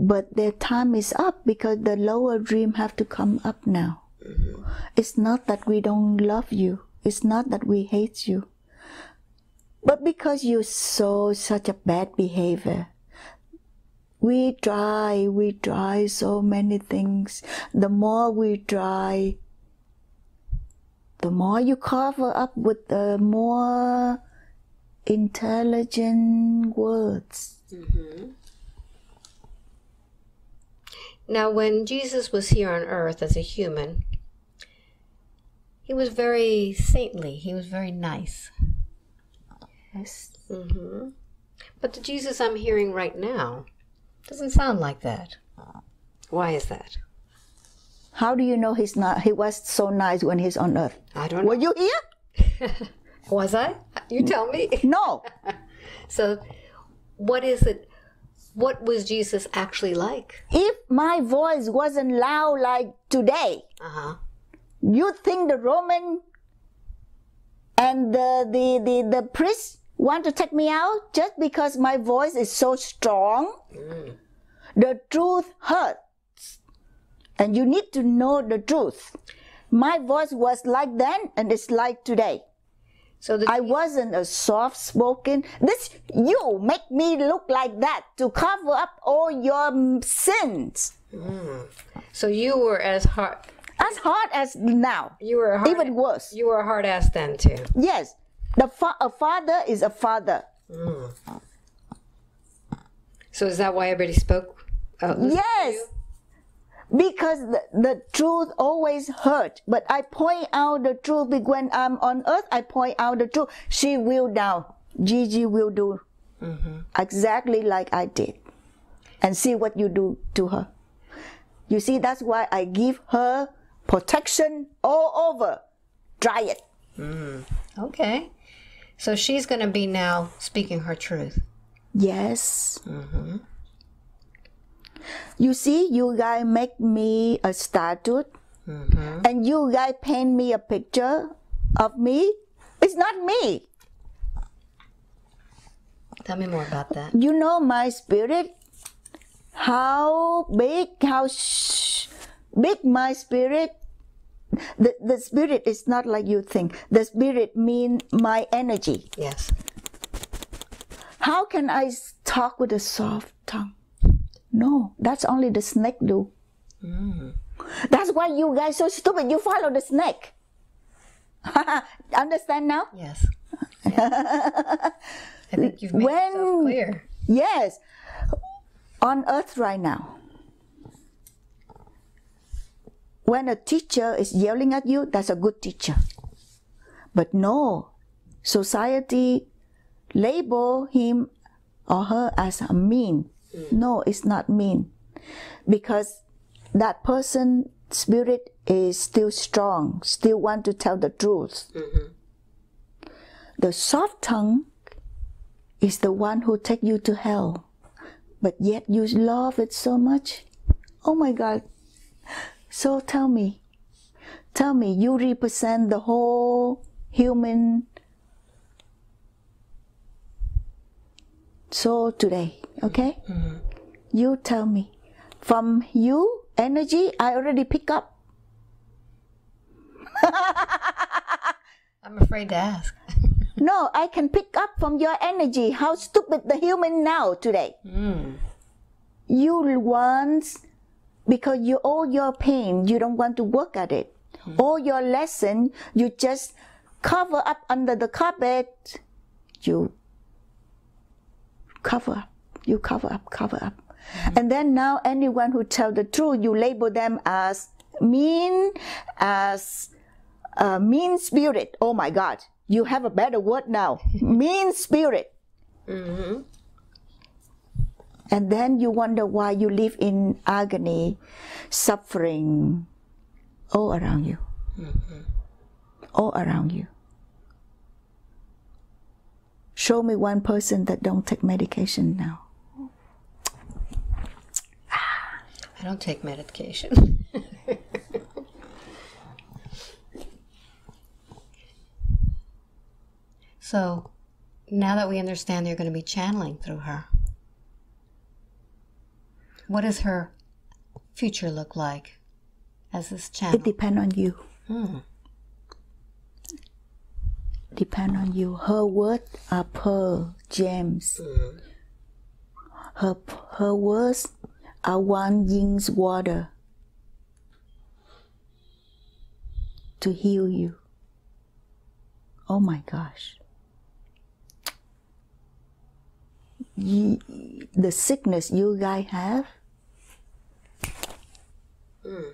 But their time is up because the lower dream have to come up now. Mm-hmm. It's not that we don't love you. It's not that we hate you. But because you saw such a bad behavior, we try so many things. The more we try, the more you cover up with the more intelligent words. Mm-hmm. Now, when Jesus was here on earth as a human, he was very saintly. He was very nice. Yes. Mm-hmm. But the Jesus I'm hearing right now doesn't sound like that. Why is that? How do you know he's not? He was so nice when he's on earth. I don't know. Were you here? Was I? You tell me. No. So, what is it? What was Jesus actually like? If my voice wasn't loud like today, you think the Roman and the priest want to take me out just because my voice is so strong? Mm. The truth hurts, and you need to know the truth. My voice was like then, and it's like today. So I wasn't a soft-spoken. This, you make me look like that to cover up all your sins. Mm. So you were as hard. As hard as now. You were a hard, even worse. You were a hard ass then too. Yes. A father is a father. Mm. So is that why everybody spoke? Yes. Because the truth always hurt. But I point out the truth. When I'm on earth, I point out the truth. She will down. Gigi will do exactly like I did. And see what you do to her. You see, that's why I give her protection all over. Try it. Mm. Okay. So she's going to be now speaking her truth. Yes. Mm-hmm. You see, you guys make me a statue, and you guys paint me a picture of me. It's not me. Tell me more about that. You know my spirit, how big my spirit. The spirit is not like you think. The spirit means my energy. Yes. How can I talk with a soft tongue? No, that's only the snake do. Mm. That's why you guys so stupid. You follow the snake. Understand now? Yes. Yeah. I think you've made yourself clear. Yes. On earth right now, when a teacher is yelling at you, that's a good teacher. But no, society label him or her as a mean. No, it's not mean, because that person's spirit is still strong, still want to tell the truth. Mm-hmm. The soft tongue is the one who take you to hell, but yet you love it so much. Oh my God. So tell me, you represent the whole human soul today, okay? Mm-hmm. You tell me. From you, energy, I already pick up. I'm afraid to ask. No, I can pick up from your energy how stupid the human now today. Mm. You once, because you all your pain, you don't want to work at it. Mm. All your lesson, you just cover up under the carpet. You cover up. Mm. And then now anyone who tell the truth, you label them as mean, as a mean spirit. Oh my God. You have a better word now. Mean spirit. Mm-hmm. And then you wonder why you live in agony, suffering, all around you. Mm-hmm. All around you. Show me one person that don't take medication now. I don't take medication. So, now that we understand you're going to be channeling through her, what does her future look like as this channel? It depends on you. Hmm. Depend on you. Her words are pearl, gems. Mm. Her words are Wan Ying's water to heal you. Oh my gosh. The sickness you guys have, mm.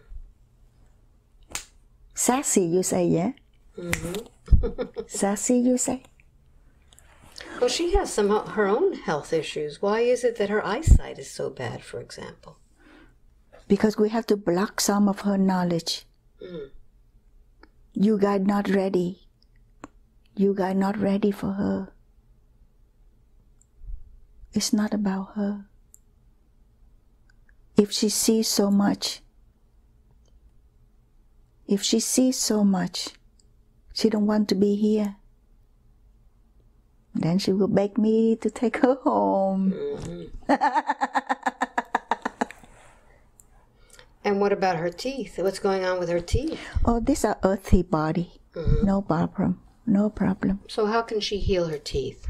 Sassy, you say, yeah? Mm-hmm. Sassy, you say? Well, she has some of her own health issues. Why is it that her eyesight is so bad, for example? Because we have to block some of her knowledge. Mm. You guys not ready. You guys not ready for her. It's not about her. If she sees so much, she don't want to be here. Then she will beg me to take her home. Mm-hmm. And what about her teeth? What's going on with her teeth? Oh, these are earthy body. Mm-hmm. No problem. No problem. So how can she heal her teeth?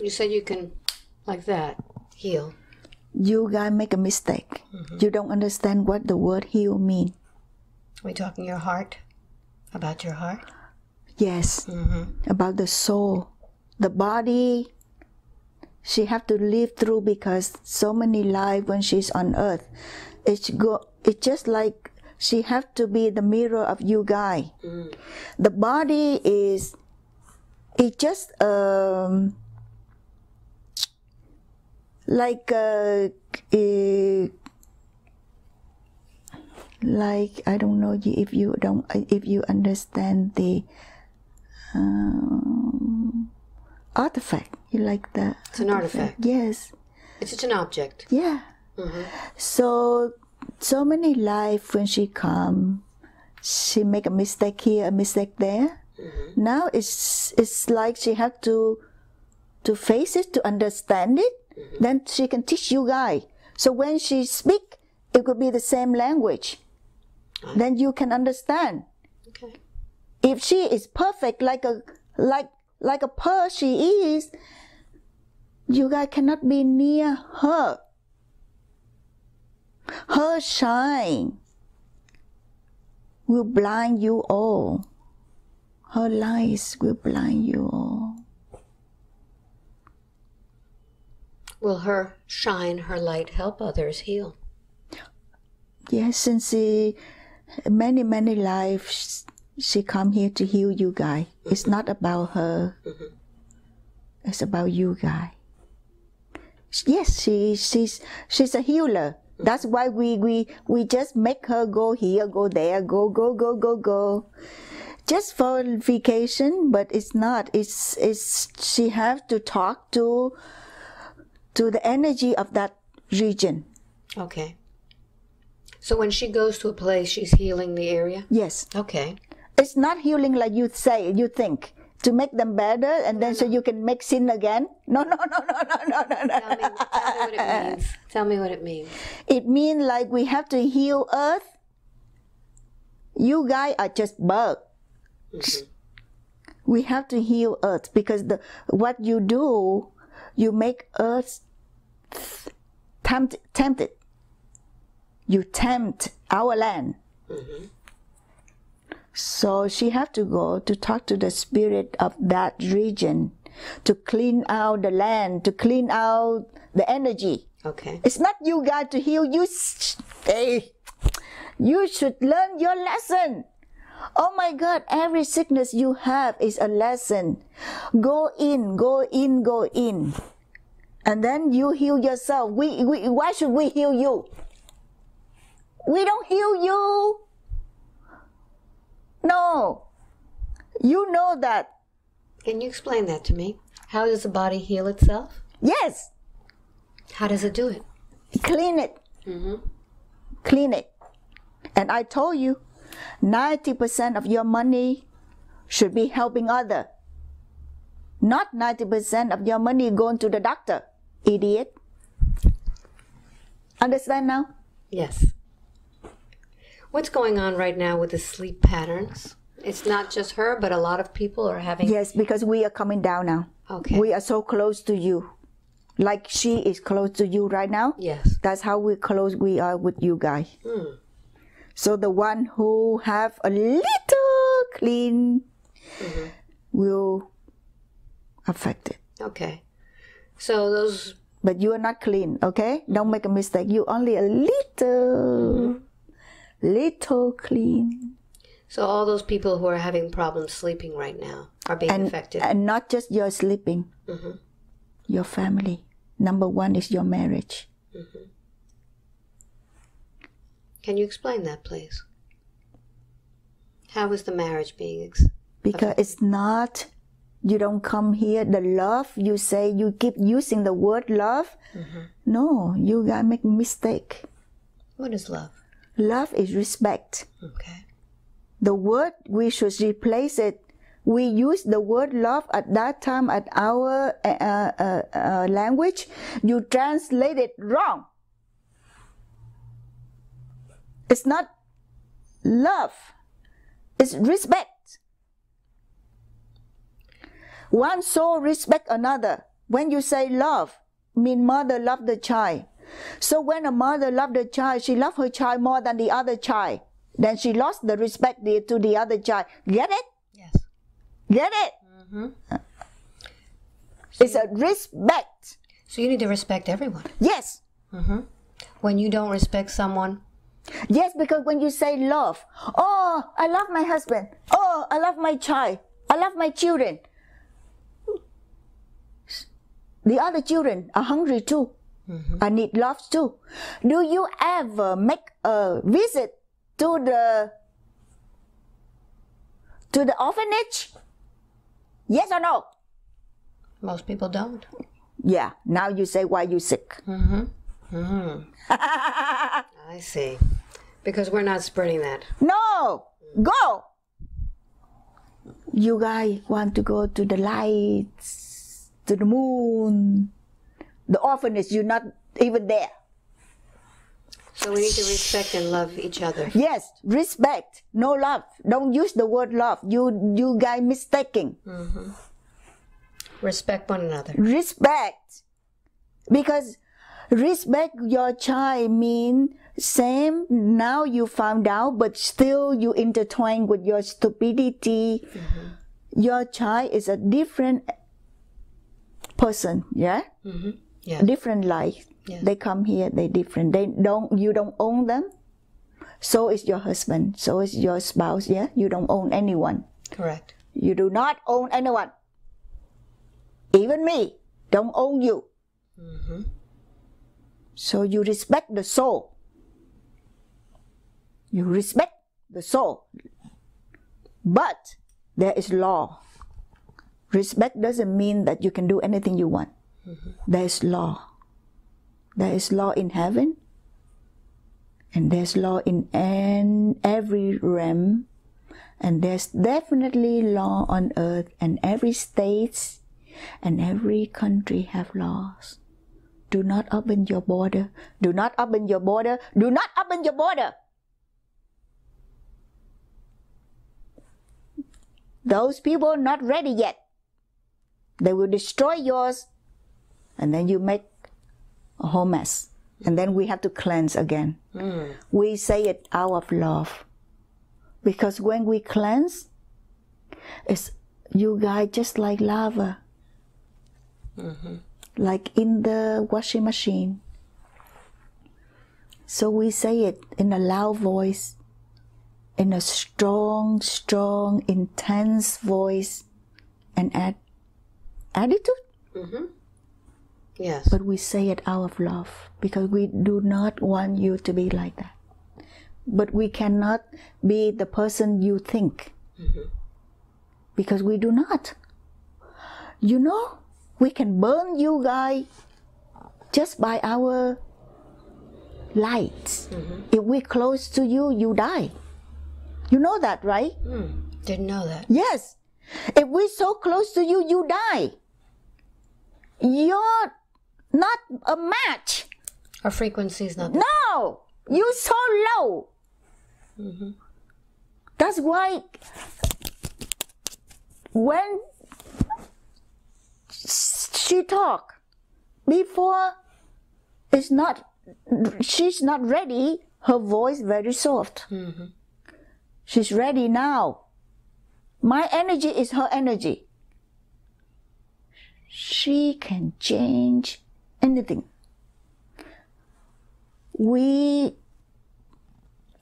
You said you can, like that, heal. You guys make a mistake. Mm-hmm. You don't understand what the word heal means. Are we talking your heart? About your heart? Yes. Mm-hmm. About the soul. The body, she have to live through because so many lives when she's on earth. It's just like she have to be the mirror of you guys. Mm. The body is, it just like I don't know if you don't understand the artifact. You like that? It's an artifact. Yes. It's just an object. Yeah. Mm-hmm. So many life when she come, she make a mistake here, a mistake there. Mm-hmm. Now it's like she have to face it, to understand it. Mm-hmm. Then she can teach you guys. So when she speak, it could be the same language. Right. Then you can understand. Okay. If she is perfect, like a pearl she is, you guys cannot be near her. Her shine will blind you all. Her lies will blind you all. Will her shine, her light, help others heal? Yes, since many lives she come here to heal you guys. Mm-hmm. It's not about her. Mm-hmm. It's about you guys. Yes, she's a healer. Mm-hmm. That's why we just make her go here, go there, go. Just for vacation, but it's not. It's she have to talk to the energy of that region. Okay. So when she goes to a place, she's healing the area? Yes. Okay. It's not healing like you say, you think. To make them better and then so you can make sin again? No. Tell me what it means. Tell me what it means. It means like we have to heal earth. You guys are just bugs. Mm-hmm. We have to heal earth because what you do, you make earth tempted. You tempt our land. Mm-hmm. So she have to go to talk to the spirit of that region to clean out the land, to clean out the energy. Okay. It's not you guys to heal. You should learn your lesson. Oh my God, every sickness you have is a lesson. Go in, go in, go in. and then you heal yourself. Why should we heal you? We don't heal you. No. You know that. Can you explain that to me? How does the body heal itself? Yes. How does it do it? Clean it. Mm-hmm. Clean it. And I told you, 90% of your money should be helping others. Not 90% of your money going to the doctor, idiot. Understand now? Yes. What's going on right now with the sleep patterns? It's not just her, but a lot of people are having... Yes, because we are coming down now. Okay. We are so close to you. Like she is close to you right now. Yes. That's how we close we are with you guys. Mm. So the one who have a little clean mm-hmm. will affect it. Okay. So those... But you are not clean, okay? Don't make a mistake. You only a little, mm-hmm. little clean. So all those people who are having problems sleeping right now are being affected. And not just your sleeping. Mm-hmm. Your family. Number one is your marriage. Mm-hmm. Can you explain that, please? How is the marriage being affected? Because it's not, you don't come here, the love, you say, you keep using the word love. Mm-hmm. No, you gotta make a mistake. What is love? Love is respect. Okay. The word, we should replace it. We use the word love at that time at our language. You translate it wrong. It's not love. It's respect. One soul respect another. When you say love, mean mother love the child. So when a mother love the child, she love her child more than the other child. Then she lost the respect to the other child. Get it? Yes. Get it? Mm-hmm. So it's a respect. So you need to respect everyone. Yes. Mm-hmm. When you don't respect someone. Yes, because when you say love, oh, I love my husband. Oh, I love my child. I love my children. The other children are hungry too. Mm-hmm. I need love too. Do you ever make a visit to the orphanage? Yes or no? Most people don't. Yeah. Now you say why you sick. Mm-hmm. Mm-hmm. I see. Because we're not spreading that. No. Go. You guys want to go to the lights, to the moon. The orphanage, you're not even there. So we need to respect and love each other. Yes, respect, no love. Don't use the word love. You guys mistaking. Mm-hmm. Respect one another. Respect, because respect your child mean same. Now you found out, but still you intertwine with your stupidity. Mm-hmm. Your child is a different person. Yeah. Mm-hmm. Yeah. Different life. Yes. They come here, they different. They don't, you don't own them. So is your husband, so is your spouse, yeah? You don't own anyone. Correct. You do not own anyone. Even me, don't own you. Mm-hmm. So you respect the soul. You respect the soul. But there is law. Respect doesn't mean that you can do anything you want. Mm-hmm. There is law. There is law in heaven, and there's law in every realm, and there's definitely law on earth, and every state and every country have laws. Do not open your border. Do not open your border. Do not open your border. Those people are not ready yet. They will destroy yours, and then you make a whole mess, and then we have to cleanse again. Mm. We say it out of love, because when we cleanse, it's you guys just like lava, mm-hmm. like in the washing machine. So we say it in a loud voice, in a strong, strong, intense voice, and attitude. Mm-hmm. Yes. But we say it out of love because we do not want you to be like that. But we cannot be the person you think. Mm-hmm. Because we do not. You know, we can burn you guys just by our lights. Mm-hmm. If we're close to you, you die. You know that, right? Mm. Didn't know that. Yes. If we're so close to you, you die. You're not a match. Our frequency is not. No! You're so low. Mm-hmm. That's why when she talked before, it's not, she's not ready, her voice very soft. Mm-hmm. She's ready now. My energy is her energy. She can change anything. We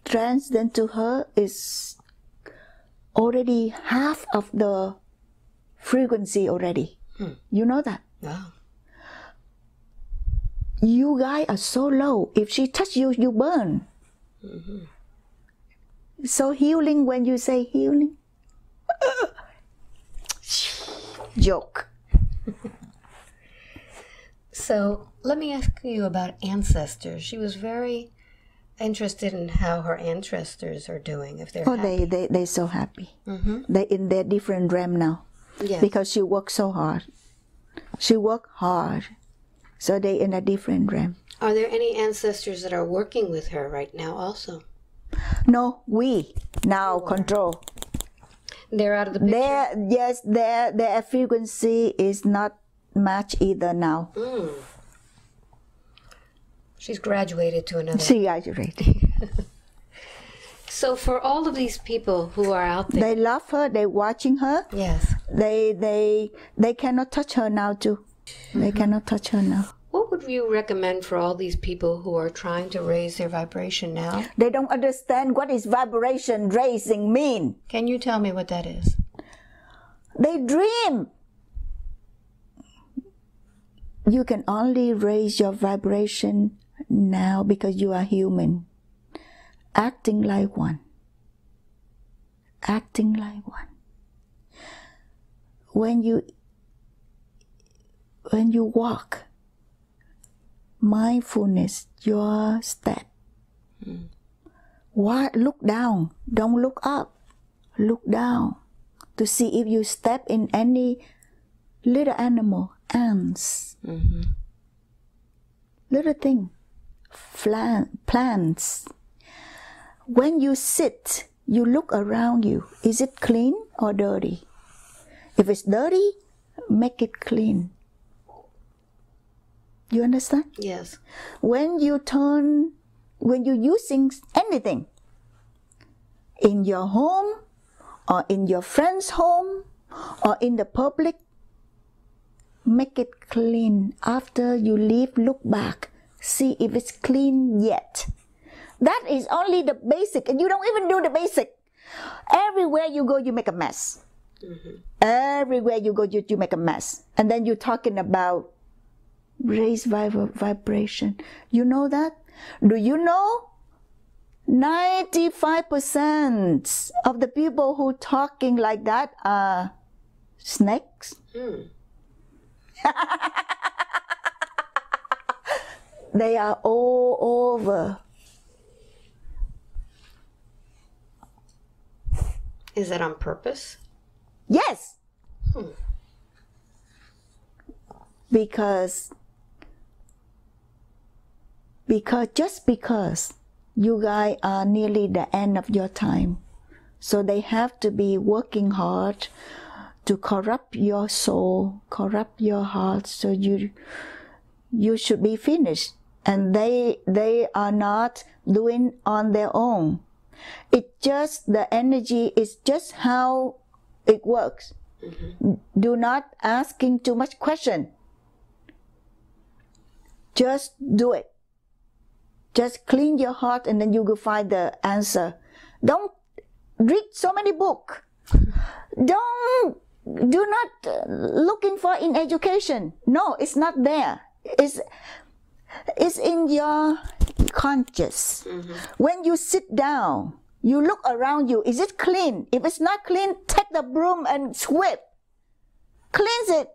transcend to her is already half of the frequency already. Hmm. You know that? Wow. You guys are so low. If she touch you, you burn. Mm-hmm. So healing, when you say healing, joke. So let me ask you about ancestors. She was very interested in how her ancestors are doing, if they're happy. They're so happy. Mm-hmm. They're in their different realm now. Yes. Because she worked so hard. She worked hard. So they're in a different realm. Are there any ancestors that are working with her right now also? No, we now control. They're out of the picture? Yes, their frequency is not much either now. Mm. She's graduated to another. She graduated. So for all of these people who are out there, they love her. They're watching her. Yes. They cannot touch her now too. Mm-hmm. They cannot touch her now. What would you recommend for all these people who are trying to raise their vibration now? They don't understand what is vibration raising mean. Can you tell me what that is? They dream. You can only raise your vibration now because you are human. Acting like one. Acting like one. When you walk, mindfulness, your step. Mm. Look down. Don't look up. Look down to see if you step in any little animal, ants, mm-hmm. little thing, plants. When you sit, you look around you. Is it clean or dirty? If it's dirty, make it clean. You understand? Yes. When you're using anything, in your home, or in your friend's home, or in the public, make it clean. After you leave, look back. See if it's clean yet. That is only the basic, and you don't even do the basic. Everywhere you go, you make a mess. Mm-hmm. Everywhere you go, you make a mess. And then you're talking about raise vibration. You know that? Do you know 95% of the people who talking like that are snakes? Mm. They are all over. Is that on purpose? Yes. Hmm. Because just because you guys are nearly the end of your time, so they have to be working hard to corrupt your soul, corrupt your heart, so you should be finished. And they are not doing on their own. It's just the energy is just how it works. Mm-hmm. Do not asking too much question. Just do it. Just clean your heart, and then you will find the answer. Don't read so many books. Do not looking for in education. No, it's not there. is in your conscious. Mm-hmm. When you sit down, you look around you. Is it clean? If it's not clean, take the broom and sweep. Cleanse it.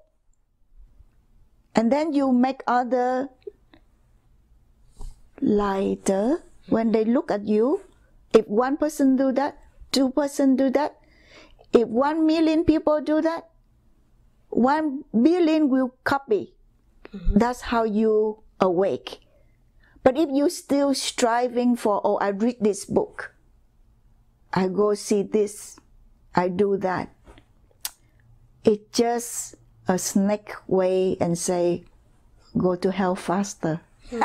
And then you make other lighter. When they look at you, if one person do that, 2 person do that, if 1 million people do that, 1 billion will copy. Mm-hmm. That's how you awake. But if you still striving for, oh, I read this book, I go see this, I do that, it's just a snake way and say, go to hell faster. Hmm.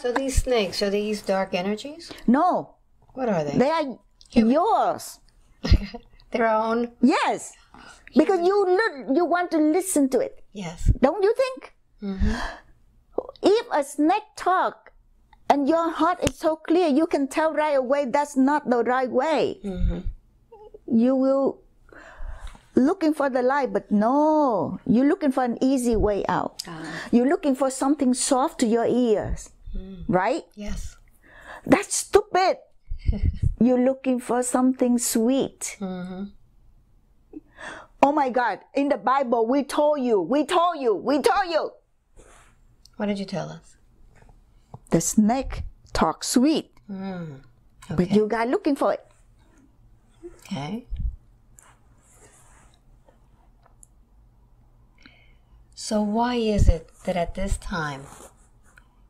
So these snakes, are these dark energies? No. What are they? They are yours. Their own? Yes. Human. Because you want to listen to it. Yes. Don't you think? Mm-hmm. If a snake talk and your heart is so clear, you can tell right away that's not the right way. Mm-hmm. You will looking for the light, but no, you're looking for an easy way out. You're looking for something soft to your ears, right? Yes. That's stupid. You're looking for something sweet. Mm-hmm. Oh my God, in the Bible, we told you, we told you, we told you. What did you tell us? The snake talks sweet. Mm, okay. But you got looking for it. Okay. So why is it that at this time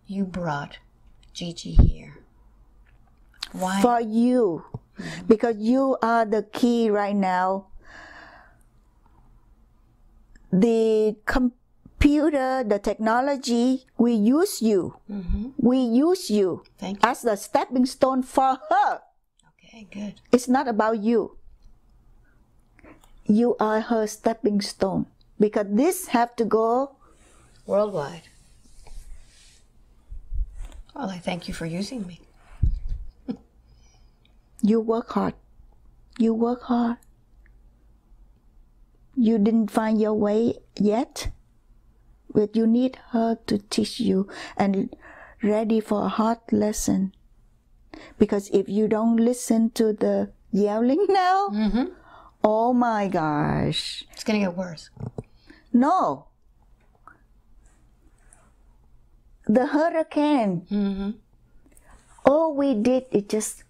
you brought Gigi here? Why? For you. Mm-hmm. Because you are the key right now. The computer, the technology, we use you. Mm-hmm. We use you. Thank you. As the stepping stone for her. Okay, good. It's not about you. You are her stepping stone. Because this have to go worldwide. Well, I thank you for using me. You work hard. You work hard. You didn't find your way yet, but you need her to teach you and ready for a hard lesson. Because if you don't listen to the yelling now, mm-hmm. Oh my gosh. It's going to get worse. No. The hurricane. Mm-hmm. All we did, it just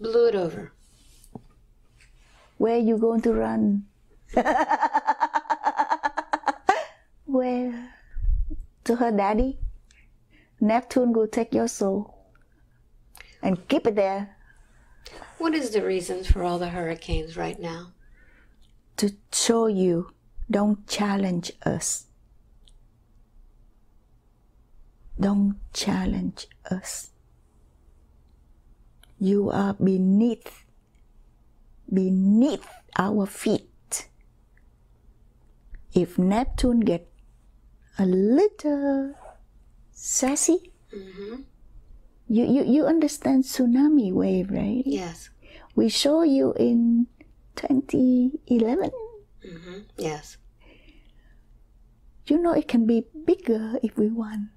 blew it over. Where are you going to run? Where? To her daddy? Neptune will take your soul and keep it there. What is the reason for all the hurricanes right now? To show you, don't challenge us. Don't challenge us. You are beneath our feet. If Neptune get a little sassy, mm-hmm. you understand tsunami wave, right? Yes. We show you in 2011. Mm-hmm. Yes. You know it can be bigger if we want.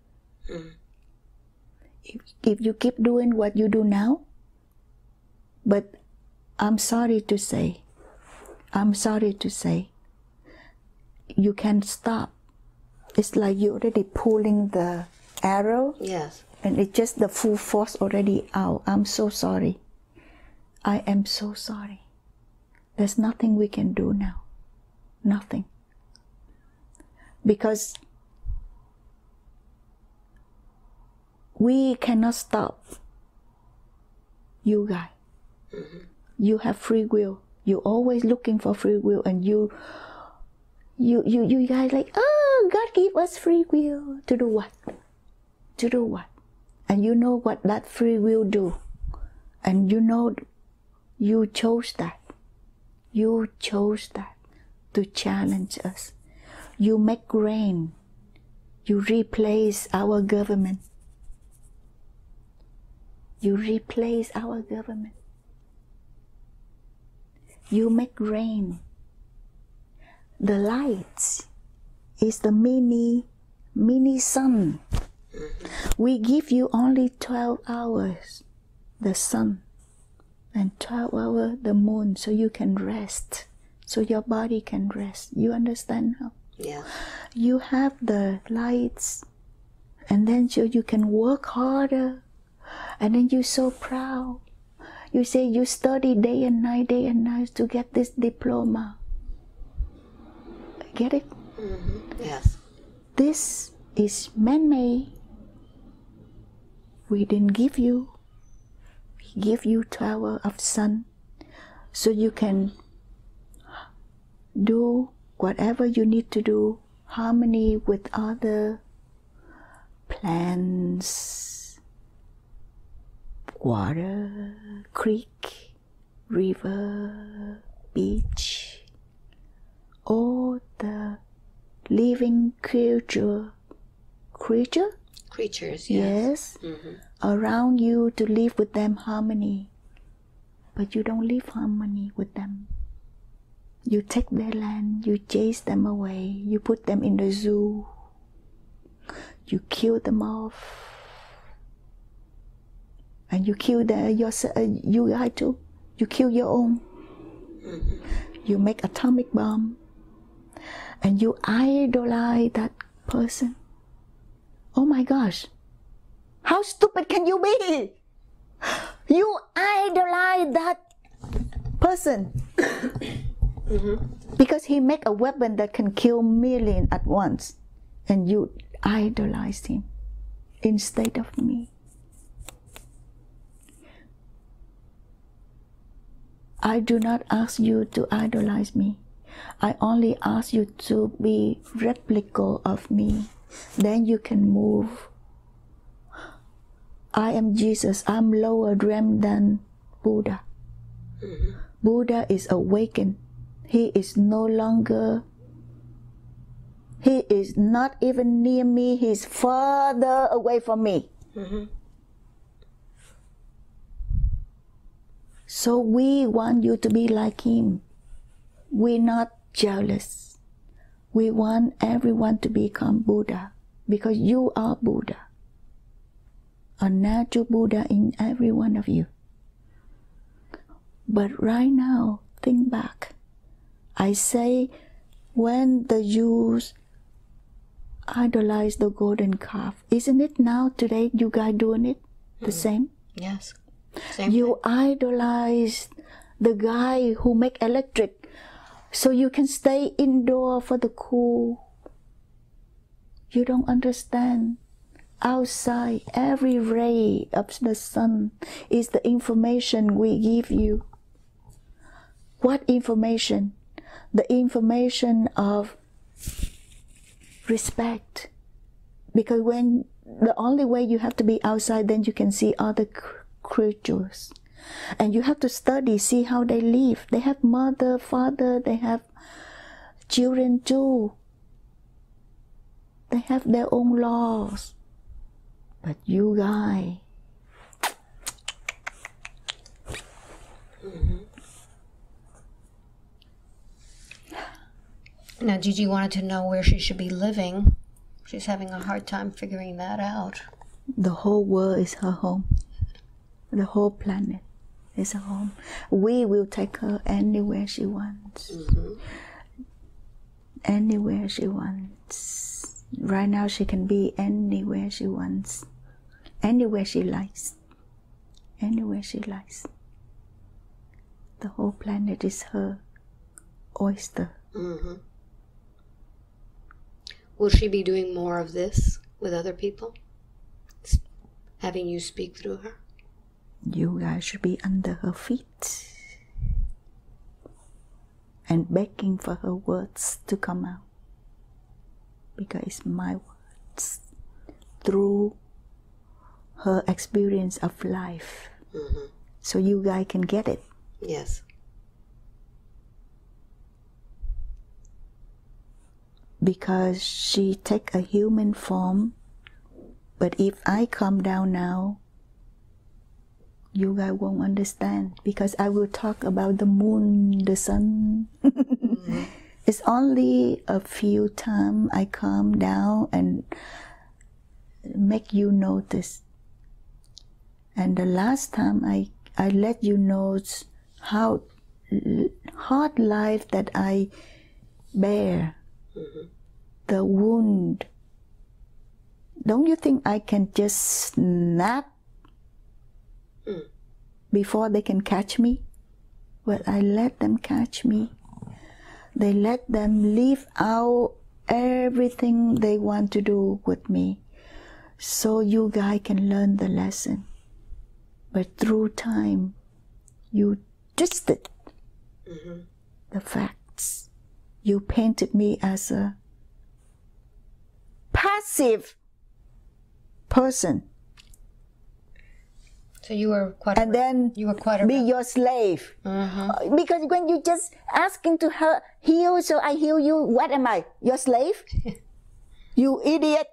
Mm. If you keep doing what you do now, but I'm sorry to say, you can't stop. It's like you're already pulling the arrow. Yes. And it's just the full force already out. I'm so sorry. I am so sorry. There's nothing we can do now. Nothing. Because we cannot stop you guys. Mm-hmm. You have free will. You're always looking for free will, and you guys like, oh, God gave us free will. To do what? To do what? And you know what that free will do. And you know you chose that. You chose that to challenge us. You make rain. You replace our government. You replace our government. You make rain. The lights is the mini sun. We give you only 12 hours the sun and 12 hours the moon, so you can rest, so your body can rest. You understand now? Yeah. You have the lights, and then so you can work harder, and then you're so proud. You say you study day and night to get this diploma. Get it? Mm-hmm. Yes. This is man-made. We didn't give you. We give you 12 hours of sun, so you can do whatever you need to do, harmony with other plants, water, creek, river, beach, all the living creatures, yes, yes. Mm-hmm. Around you, to live with them harmony. But you don't live harmony with them. You take their land, you chase them away, you put them in the zoo, you kill them off, and you kill you kill your own. Mm-hmm. You make atomic bomb, and you idolize that person. Oh my gosh, how stupid can you be? You idolize that person. Mm-hmm. Because he make a weapon that can kill millions at once, and you idolize him instead of me. I do not ask you to idolize me. I only ask you to be replica of me. Then you can move. I am Jesus. I'm lower than Buddha. Mm-hmm. Buddha is awakened. He is no longer, he is not even near me. He is farther away from me. Mm-hmm. So we want you to be like him. We're not jealous. We want everyone to become Buddha, because you are Buddha, a natural Buddha in every one of you. But right now, think back. I say, when the Jews idolize the golden calf, isn't it now today you guys doing it the same? Yes. Same you thing. Idolize the guy who make electric, so you can stay indoor for the cool. You don't understand. Outside, every ray of the sun is the information we give you. What information? The information of respect. Because when the only way you have to be outside, then you can see other creatures. And you have to study, see how they live. They have mother, father, they have children too. They have their own laws. But you guys, mm-hmm. Now Gigi wanted to know where she should be living. She's having a hard time figuring that out. The whole world is her home. The whole planet is her home. We will take her anywhere she wants. Mm-hmm. Anywhere she wants. Right now she can be anywhere she wants. Anywhere she likes. Anywhere she likes. The whole planet is her oyster. Mm-hmm. Will she be doing more of this with other people? Having you speak through her? You guys should be under her feet and begging for her words to come out, because it's my words through her experience of life. Mm-hmm. So you guys can get it. Yes. Because she take a human form, but if I come down now, you guys won't understand, because I will talk about the moon, the sun, mm-hmm. It's only a few times I calm down and make you notice. And the last time I let you know how hard life that I bear, the wound. Don't you think I can just snap before they can catch me? Well, I let them catch me. They let them leave out everything they want to do with me. So you guys can learn the lesson. But through time, you twisted the facts. You painted me as a passive person. So you were quite. And then you were quite. Be your slave, because when you just asking to her heal, so I heal you. What am I? Your slave? You idiot.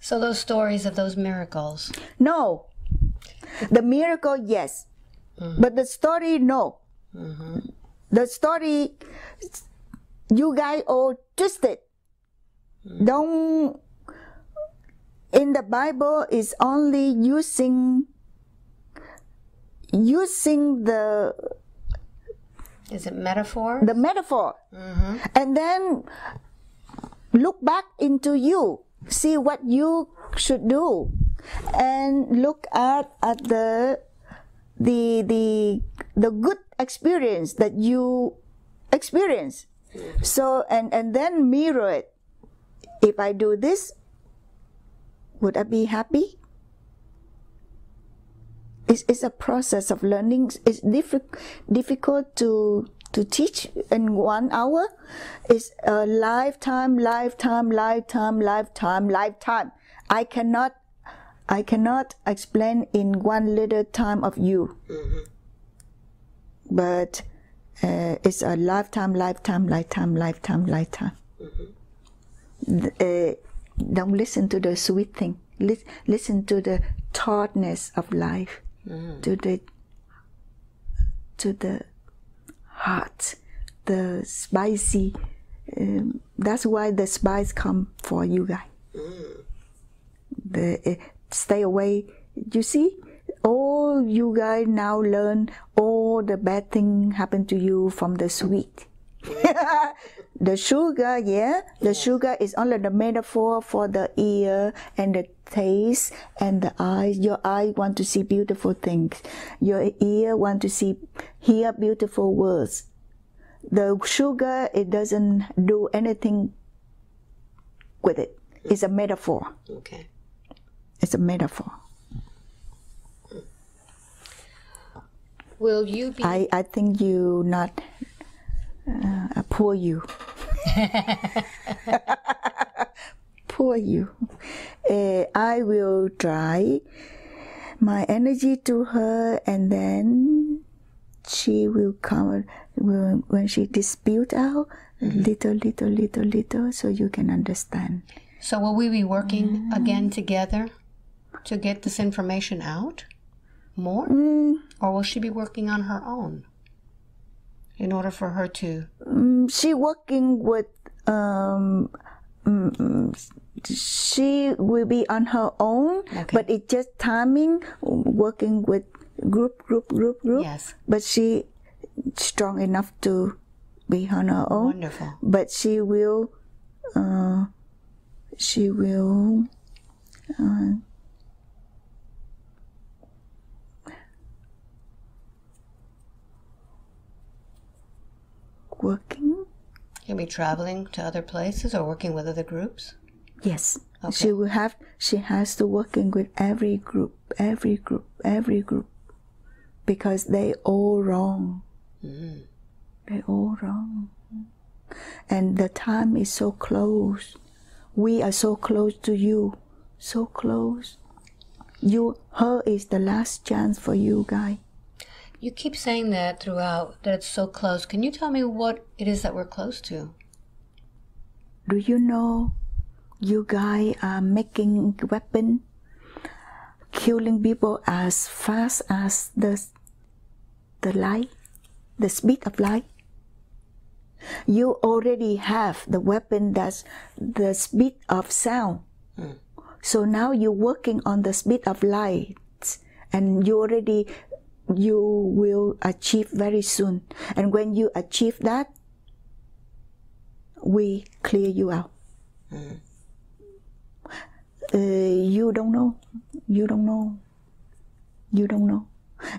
So those stories of those miracles. No, the miracle yes, but the story no. The story, you guys all twisted. Don't. In the Bible is only using the. Is it metaphor? The metaphor, and then look back into you, see what you should do, and look at the good experience that you experience. So and then mirror it. If I do this, would I be happy? It's a process of learning. It's difficult to teach in 1 hour. It's a lifetime. I cannot explain in one little time of you. But it's a lifetime. Don't listen to the sweet thing. Listen to the tartness of life, to the heart, the spicy. That's why the spice come for you guys. Stay away. You see, all you guys now learn all the bad thing happen to you from the sweet. The sugar, the sugar is only the metaphor for the ear and the taste and the eyes. Your eye want to see beautiful things. Your ear want to hear beautiful words. The sugar, it doesn't do anything with it. It's a metaphor. Okay. It's a metaphor. Will you be? I think you not. Poor you. Poor you. I will try my energy to her, and then she will come when she dispute out little, so you can understand. So will we be working again together to get this information out more, or will she be working on her own? In order for her to, she working with, she will be on her own. Okay. But it's just timing, working with group. Yes. But she strong enough to be on her own. Wonderful. But she will. Working. You'll be traveling to other places or working with other groups? Yes. Okay. She has to working with every group. Because they all wrong. They all wrong. And the time is so close. We are so close to you. So close. Her is the last chance for you guys. You keep saying that throughout, that it's so close. Can you tell me what it is that we're close to? Do you know you guys are making weapons, killing people as fast as the light, the speed of light. You already have the weapon that's the speed of sound. Mm. So now you're working on the speed of light, and you will achieve very soon. And when you achieve that, we clear you out. Mm. You don't know.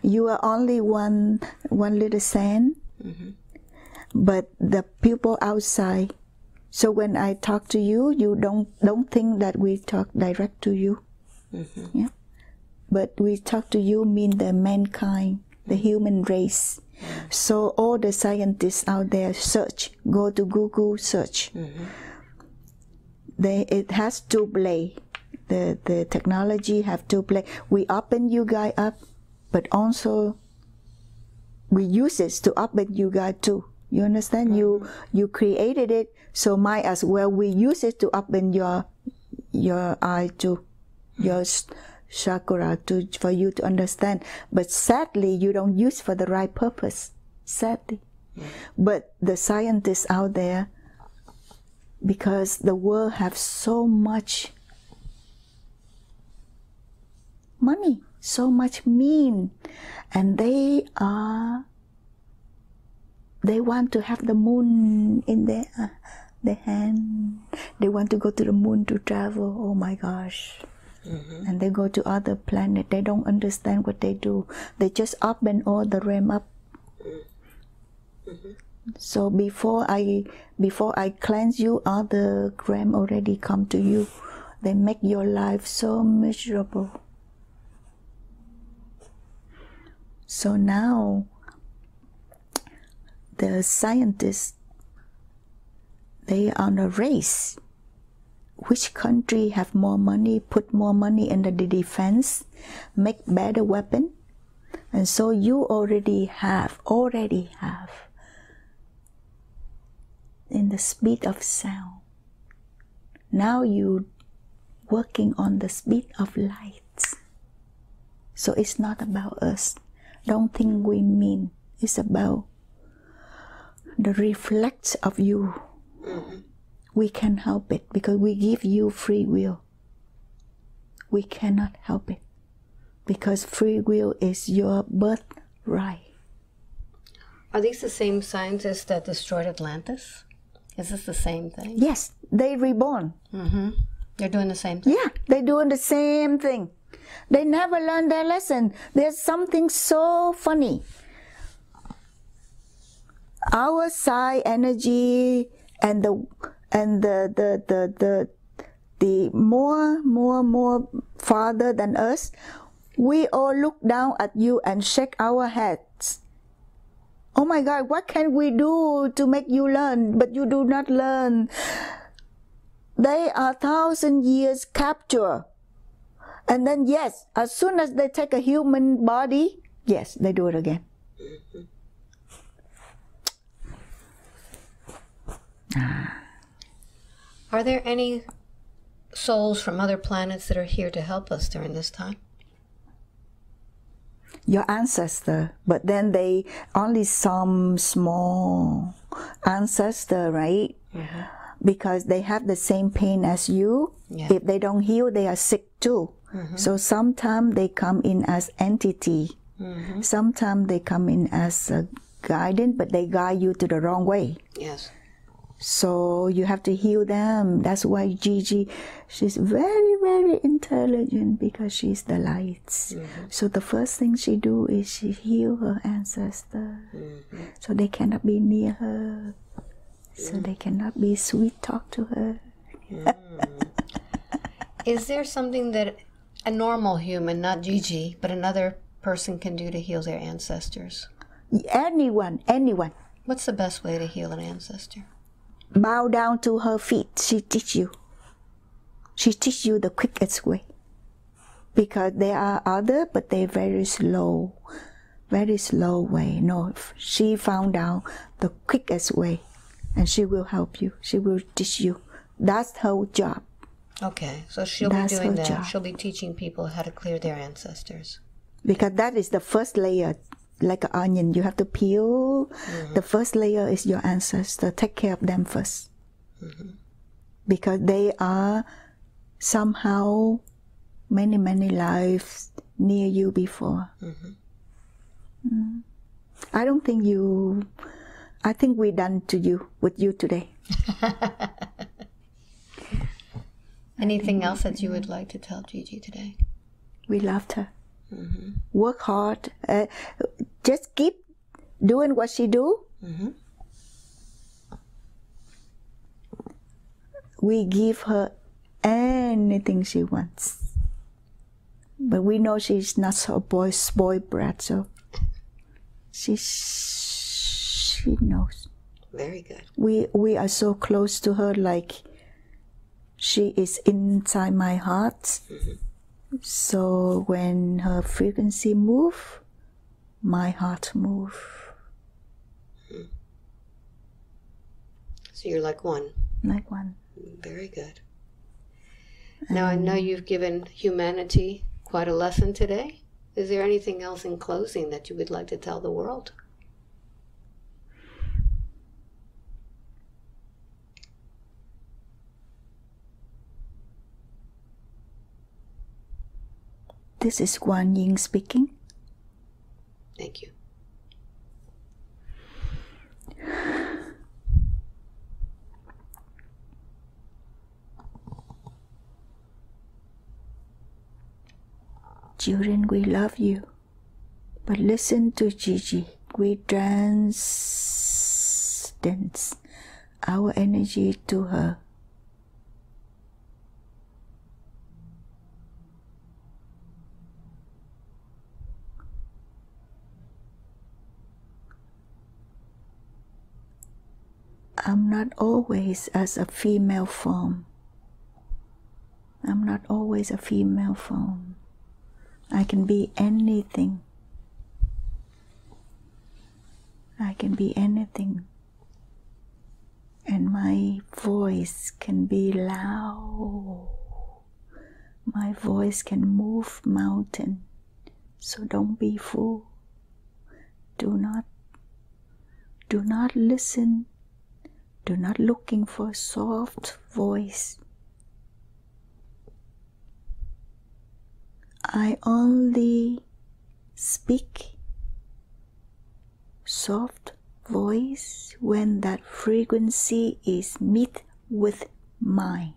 You are only one little sand. Mm-hmm. But the people outside. So when I talk to you, you don't think that we talk direct to you. Mm-hmm. Yeah? But we talk to you mean the mankind, the human race. Mm-hmm. So all the scientists out there search, go to Google, search. Mm-hmm. It has to play. The technology have to play. We open you guys up, but also we use it to open you guys too. You understand? Mm-hmm. You created it, so might as well we use it to open your eye to your chakra to for you to understand. But sadly, you don't use for the right purpose. Sadly, mm-hmm. But the scientists out there, because the world have so much money, so much mean, and they want to have the moon in their hand. They want to go to the moon to travel. Oh my gosh. Mm-hmm. And they go to other planet. They don't understand what they do. They just open all the realm up. Mm-hmm. So before I cleanse you, other realm already come to you. They make your life so miserable. So now the scientists, they are on a race. Which country have more money, put more money in the defense, make better weapon? And so you already have, in the speed of sound. Now you working on the speed of light. So it's not about us. Don't think we mean. It's about the reflect of you. Mm-hmm. We can help it because we give you free will. We cannot help it because free will is your birthright. Are these the same scientists that destroyed Atlantis? Is this the same thing? Yes, they reborn. Mm-hmm. They're doing the same thing? Yeah, they're doing the same thing. They never learned their lesson. There's something so funny. Our psi energy and the more farther than us, we all look down at you and shake our heads. Oh my God, what can we do to make you learn? But you do not learn. They are 1,000 years capture. And then yes, as soon as they take a human body, yes, they do it again. Are there any souls from other planets that are here to help us during this time? Your ancestor, but then they only some small ancestor, right? Mm-hmm. Because they have the same pain as you. Yeah. If they don't heal, they are sick too. Mm-hmm. So sometimes they come in as entity. Mm-hmm. Sometimes they come in as a guidance, but they guide you to the wrong way. Yes. So you have to heal them. That's why Gigi, she's very, very intelligent because she's the lights. Mm-hmm. So the first thing she do is she heal her ancestor. Mm-hmm. So they cannot be near her. So they cannot be sweet talk to her. Mm. Is there something that a normal human, not Gigi, but another person can do to heal their ancestors? Anyone. What's the best way to heal an ancestor? Bow down to her feet. She teach you. She teach you the quickest way. Because there are other, but they're very slow way. No, she found out the quickest way. And she will help you. She will teach you. That's her job. Okay, so she'll be doing that. She'll be teaching people how to clear their ancestors. Because that is the first layer. like an onion, you have to peel. The first layer is your ancestors. Take care of them first. Because they are somehow many lives near you before. I don't think you, I think we done to you, with you today. Anything else that you would like to tell Gigi today? We loved her. Work hard. Just keep doing what she do. We give her anything she wants. But we know she's not so spoiled brat, so she knows. Very good. We are so close to her, like she is inside my heart. So when her frequency moves, my heart moves. So you're like one. Like one. Very good. Now I know you've given humanity quite a lesson today. Is there anything else in closing that you would like to tell the world? This is Wan Ying speaking. Thank you. Children, we love you, but listen to Gigi. We transdance our energy to her. I'm not always as a female form. I'm not always a female form. I can be anything. I can be anything. And my voice can be loud. My voice can move mountain. So don't be fool. Do not listen. Do not looking for a soft voice. I only speak soft voice when that frequency is meet with mine.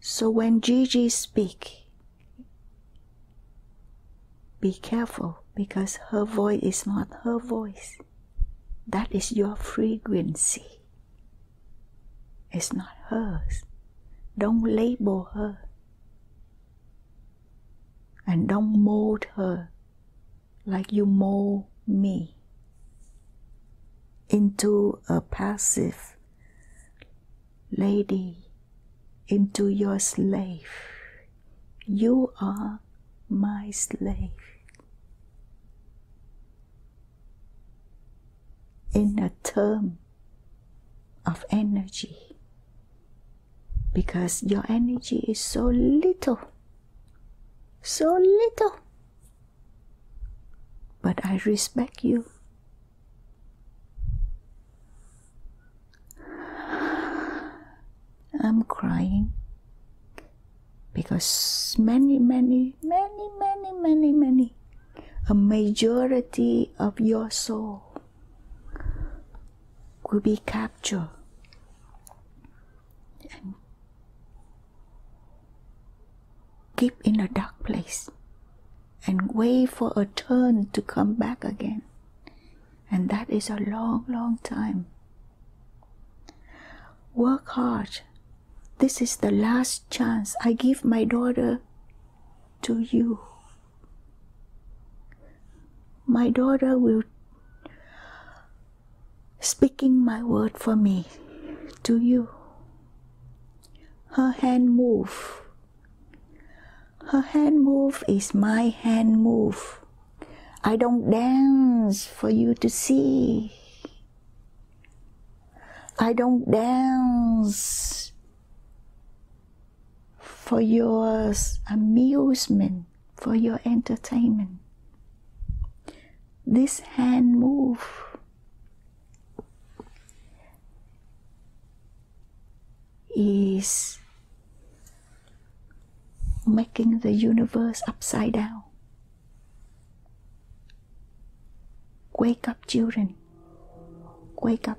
So when Gigi speak, be careful, because her voice is not her voice. That is your frequency. It's not hers. Don't label her. And don't mold her like you mold me into a passive lady, into your slave. You are my slave. In a term of energy, because your energy is so little. So little, but I respect you. I'm crying because many, a majority of your soul will be captured and keep in a dark place and wait for a turn to come back again. And that is a long time. Work hard. This is the last chance I give my daughter to you. My daughter will speaking my word for me to you. Her hand move. Her hand move is my hand move. I don't dance for you to see. I don't dance for your amusement, for your entertainment. this hand move. Is making the universe upside down. Wake up, children. Wake up.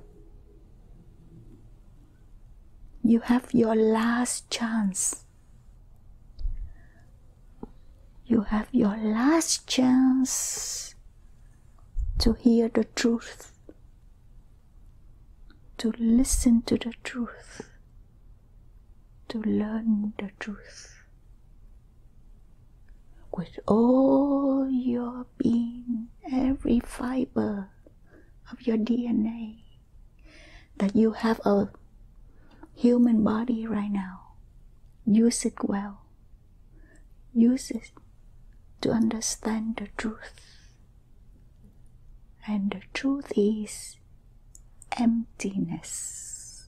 You have your last chance. You have your last chance to hear the truth, to listen to the truth, to learn the truth with all your being, every fiber of your DNA, that you have a human body right now. Use it well. Use it to understand the truth. And the truth is emptiness.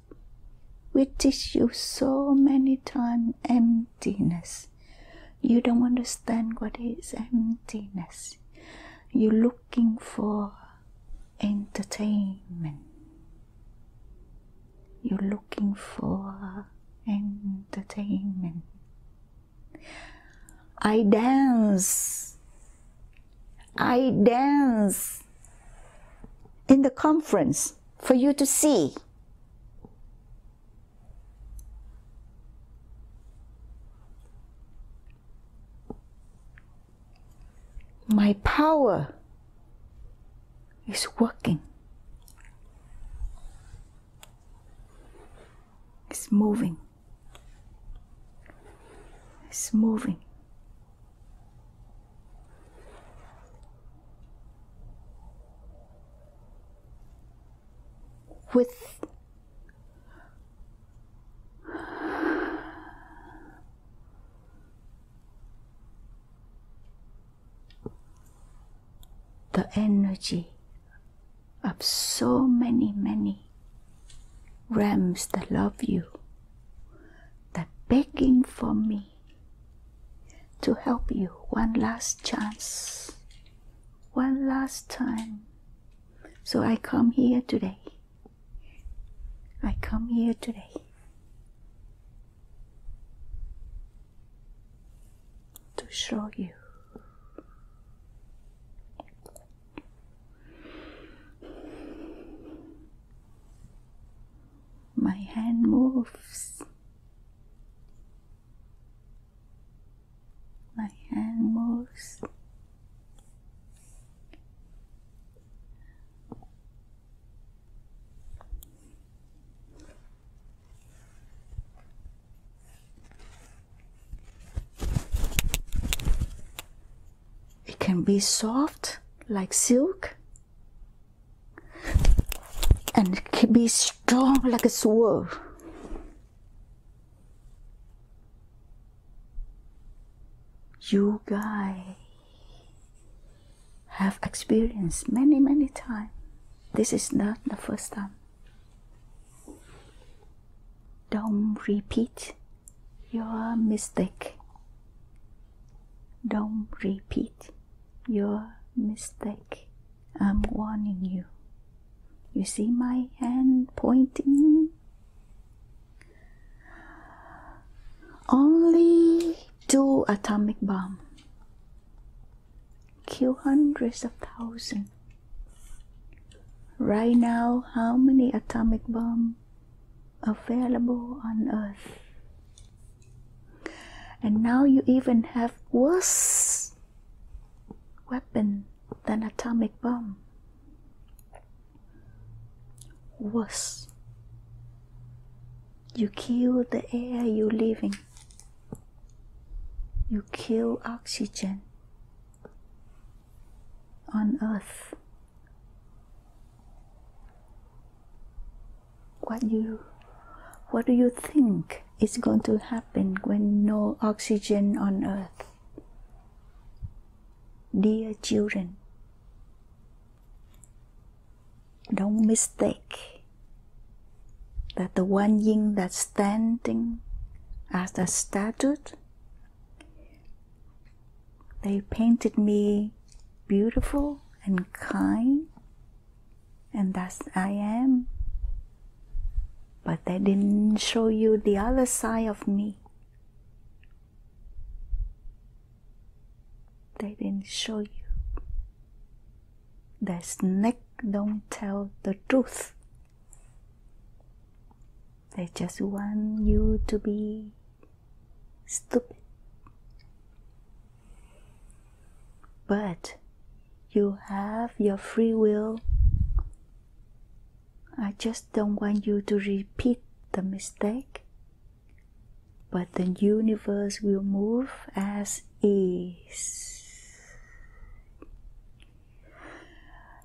We teach you so many times emptiness. You don't understand what is emptiness. You're looking for entertainment. You're looking for entertainment. I dance. I dance in the conference for you to see. My power is working. It's moving. It's moving. With the energy of so many realms that love you, that begging for me to help you one last chance, one last time. So I come here today. I come here today to show you. My hand moves. My hand moves. It can be soft like silk. And it can be strong like a sword. You guys have experienced many times. This is not the first time. Don't repeat your mistake. Don't repeat your mistake. I'm warning you. You see my hand pointing? Only 2 atomic bombs kill hundreds of thousands. Right now, how many atomic bombs available on Earth? And now you even have worse weapon than atomic bomb. Worse. You kill the air you're living. You kill oxygen on Earth. What do you think is going to happen when no oxygen on Earth? Dear children, don't mistake that the Wan Ying that's standing as a statue, they painted me beautiful and kind, and thus I am. But they didn't show you the other side of me. They didn't show you. The snake don't tell the truth. They just want you to be stupid. But you have your free will. I just don't want you to repeat the mistake. But the universe will move as is.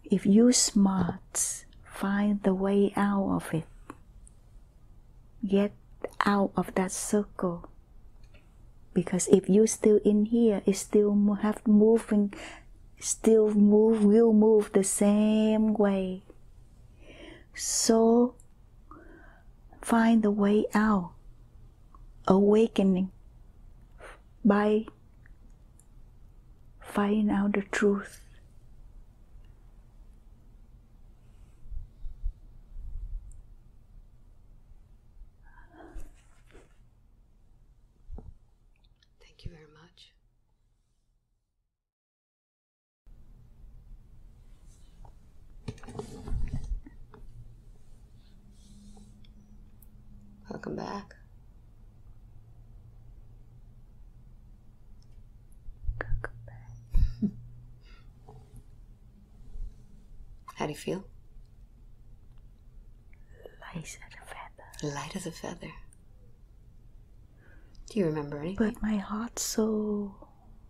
If you smart, find the way out of it. Get out of that circle. Because if you still in here, it still have moving, still move, will move the same way. So find the way out. Awakening by finding out the truth. Welcome back. Welcome back. How do you feel? Light as a feather. Light as a feather. Do you remember anything? But my heart's so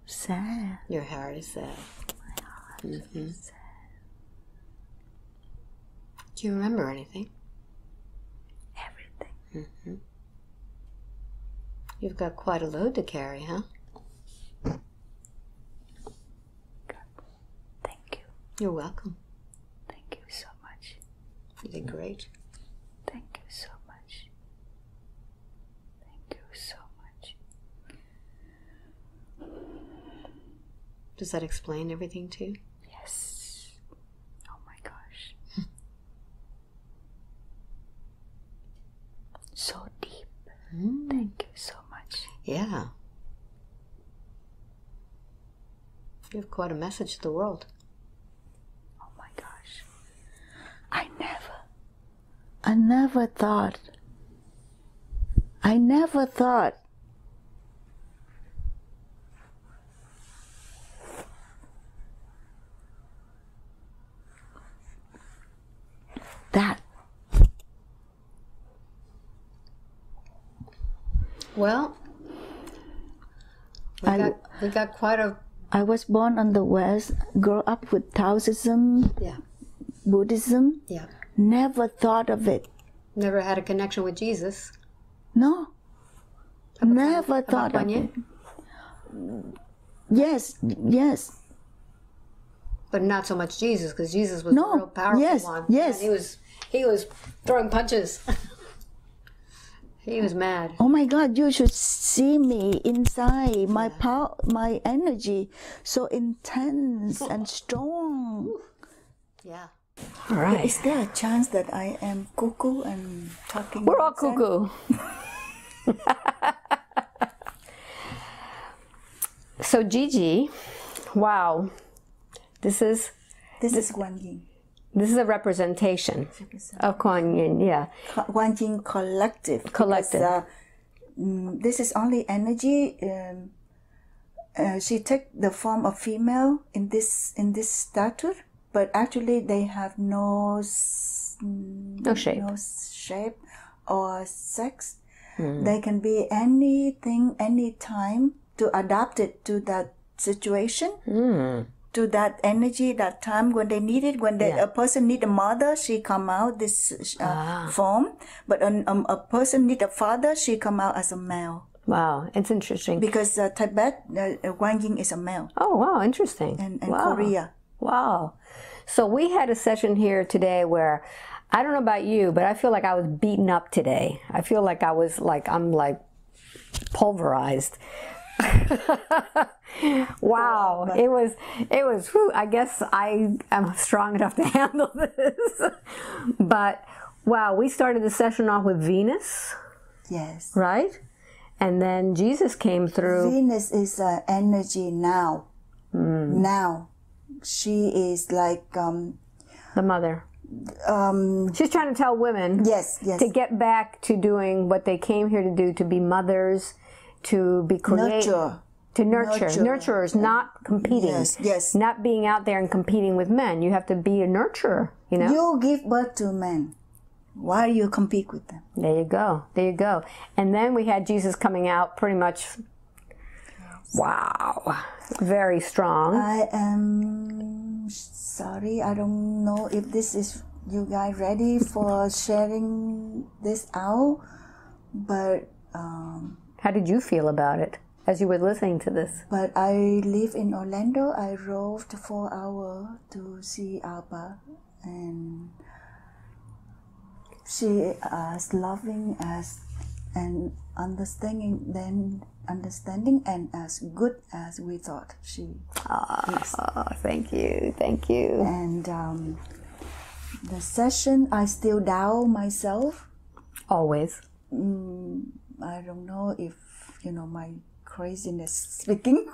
sad. Your heart is sad. My heart is sad. Do you remember anything? Mm-hmm. You've got quite a load to carry, huh? Good. Thank you. You're welcome. Thank you so much. You did great. Thank you so much. Thank you so much. Does that explain everything to you? Yes. Oh my gosh. So deep. Thank you so much. Yeah. You have quite a message to the world. Oh my gosh. I never thought that. Well, we got quite a... I was born on the West, grew up with Taoism, Buddhism. Yeah. Never thought of it. Never had a connection with Jesus. No. Never thought of it. Yes, yes. But not so much Jesus, because Jesus was a real powerful one. Yes, yes. He was throwing punches. He was mad. Oh my God, you should see me inside. My power, my energy, so intense and strong. Yeah. All right. Is there a chance that I am cuckoo and talking? We're all cuckoo. So Gigi, wow. This is Wan Ying. This is a representation of Guanyin, yeah. Guanyin collective. Collective. Because, this is only energy. She takes the form of female in this statue, but actually they have no shape or sex. They can be anything, anytime, to adapt it to that situation. To that energy, that time when they need it, when a person need a mother, she come out this form. But a person need a father, she come out as a male. Wow, it's interesting. Because Tibet, Wan Ying is a male. Oh wow, interesting. And wow. Korea. Wow. So we had a session here today where, I don't know about you, but I feel like I was beaten up today. I feel like I'm like pulverized. Wow, it was. Whew, I guess I am strong enough to handle this. But wow, we started the session off with Venus. Yes. Right, and then Jesus came through. Venus is energy now. Mm. Now, she is like the mother. She's trying to tell women, yes, yes, to get back to doing what they came here to do, to be mothers, to be creative, nurturers, not competing, yes, yes, not being out there and competing with men. You have to be a nurturer, you know. You give birth to men. Why do you compete with them? There you go. There you go. And then we had Jesus coming out pretty much. Wow. Very strong. I am sorry. I don't know if this is you guys ready for sharing this out, but how did you feel about it as you were listening to this? But I live in Orlando. I drove 4 hours to see Alba, and she is loving us and understanding and as good as we thought she is. Thank you, thank you. And the session, I still doubt myself. Always. I don't know if, you know, my craziness speaking.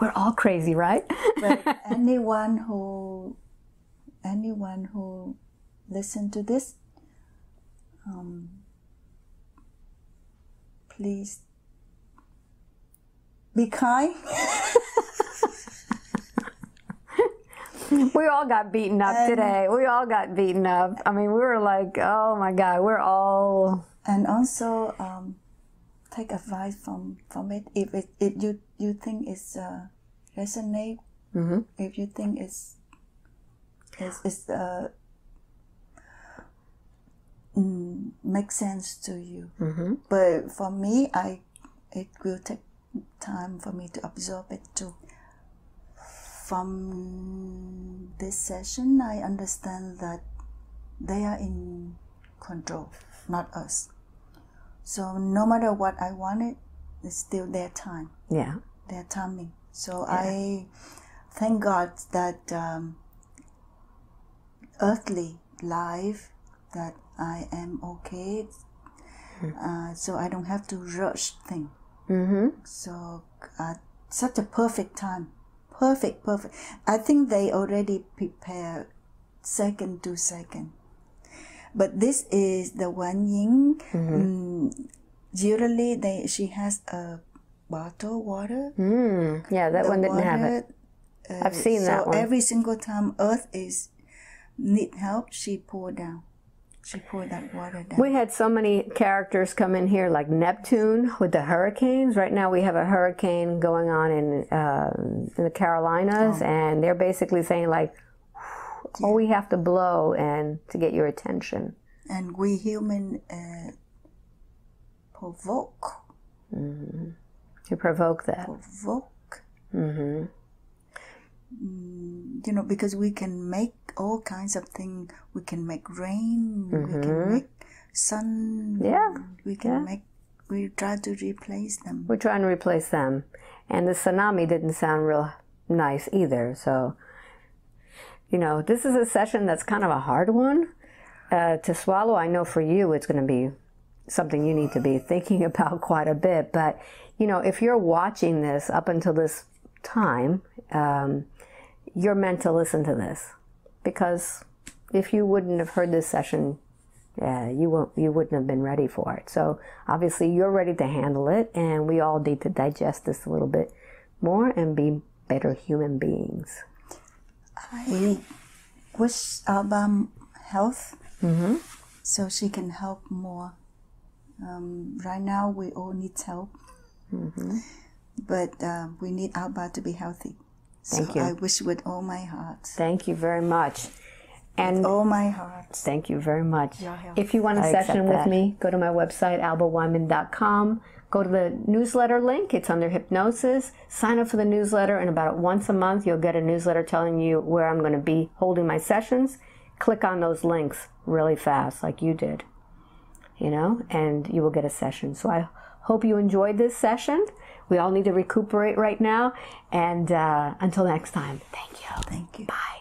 We're all crazy, right? But anyone who listen to this, please be kind. We all got beaten up today. We all got beaten up. I mean, we were like, oh my God, we're all. And also, take advice from it. If you think it's resonate, mm-hmm. If you think it's make sense to you, mm-hmm. But for me, it will take time for me to absorb it too. From this session, I understand that they are in control, not us. So no matter what I wanted, it's still their time. Yeah, their timing. So yeah. I thank God that earthly life that I am okay, so I don't have to rush things. Mm-hmm. So such a perfect time, perfect. I think they already prepare second to second. But this is the Wan Ying. Mm-hmm. Usually she has a bottle water. Mm. Yeah, that one didn't have it. I've seen that one. So every single time Earth needs help, she pours down. She poured that water down. We had so many characters come in here, like Neptune with the hurricanes. Right now we have a hurricane going on in the Carolinas, and they're basically saying like, oh, we have to blow and to get your attention. And we human provoke. Mm-hmm. You provoke that. Provoke. Mm-hmm. You know, because we can make all kinds of things. We can make rain, mm-hmm. We can make sun, yeah, we can, yeah, make, we try to replace them. We're trying to replace them. And the tsunami didn't sound real nice either. So, you know, this is a session that's kind of a hard one to swallow. I know for you it's going to be something you need to be thinking about quite a bit. But, you know, if you're watching this up until this time, you're meant to listen to this, because if you wouldn't have heard this session, you wouldn't have been ready for it. So obviously you're ready to handle it, and we all need to digest this a little bit more and be better human beings. I wish Alba health, mm-hmm. So she can help more. Right now we all need help, mm-hmm. But we need Alba to be healthy. Thank you. I wish with all my heart. Thank you very much. And with all my heart. Thank you very much. If you want a session with me, go to my website, Albawyman.com. Go to the newsletter link. It's under hypnosis. Sign up for the newsletter, and about once a month you'll get a newsletter telling you where I'm going to be holding my sessions. Click on those links really fast, like you did, you know, and you will get a session. So I Hope you enjoyed this session. We all need to recuperate right now. And until next time, thank you. Thank you. Bye.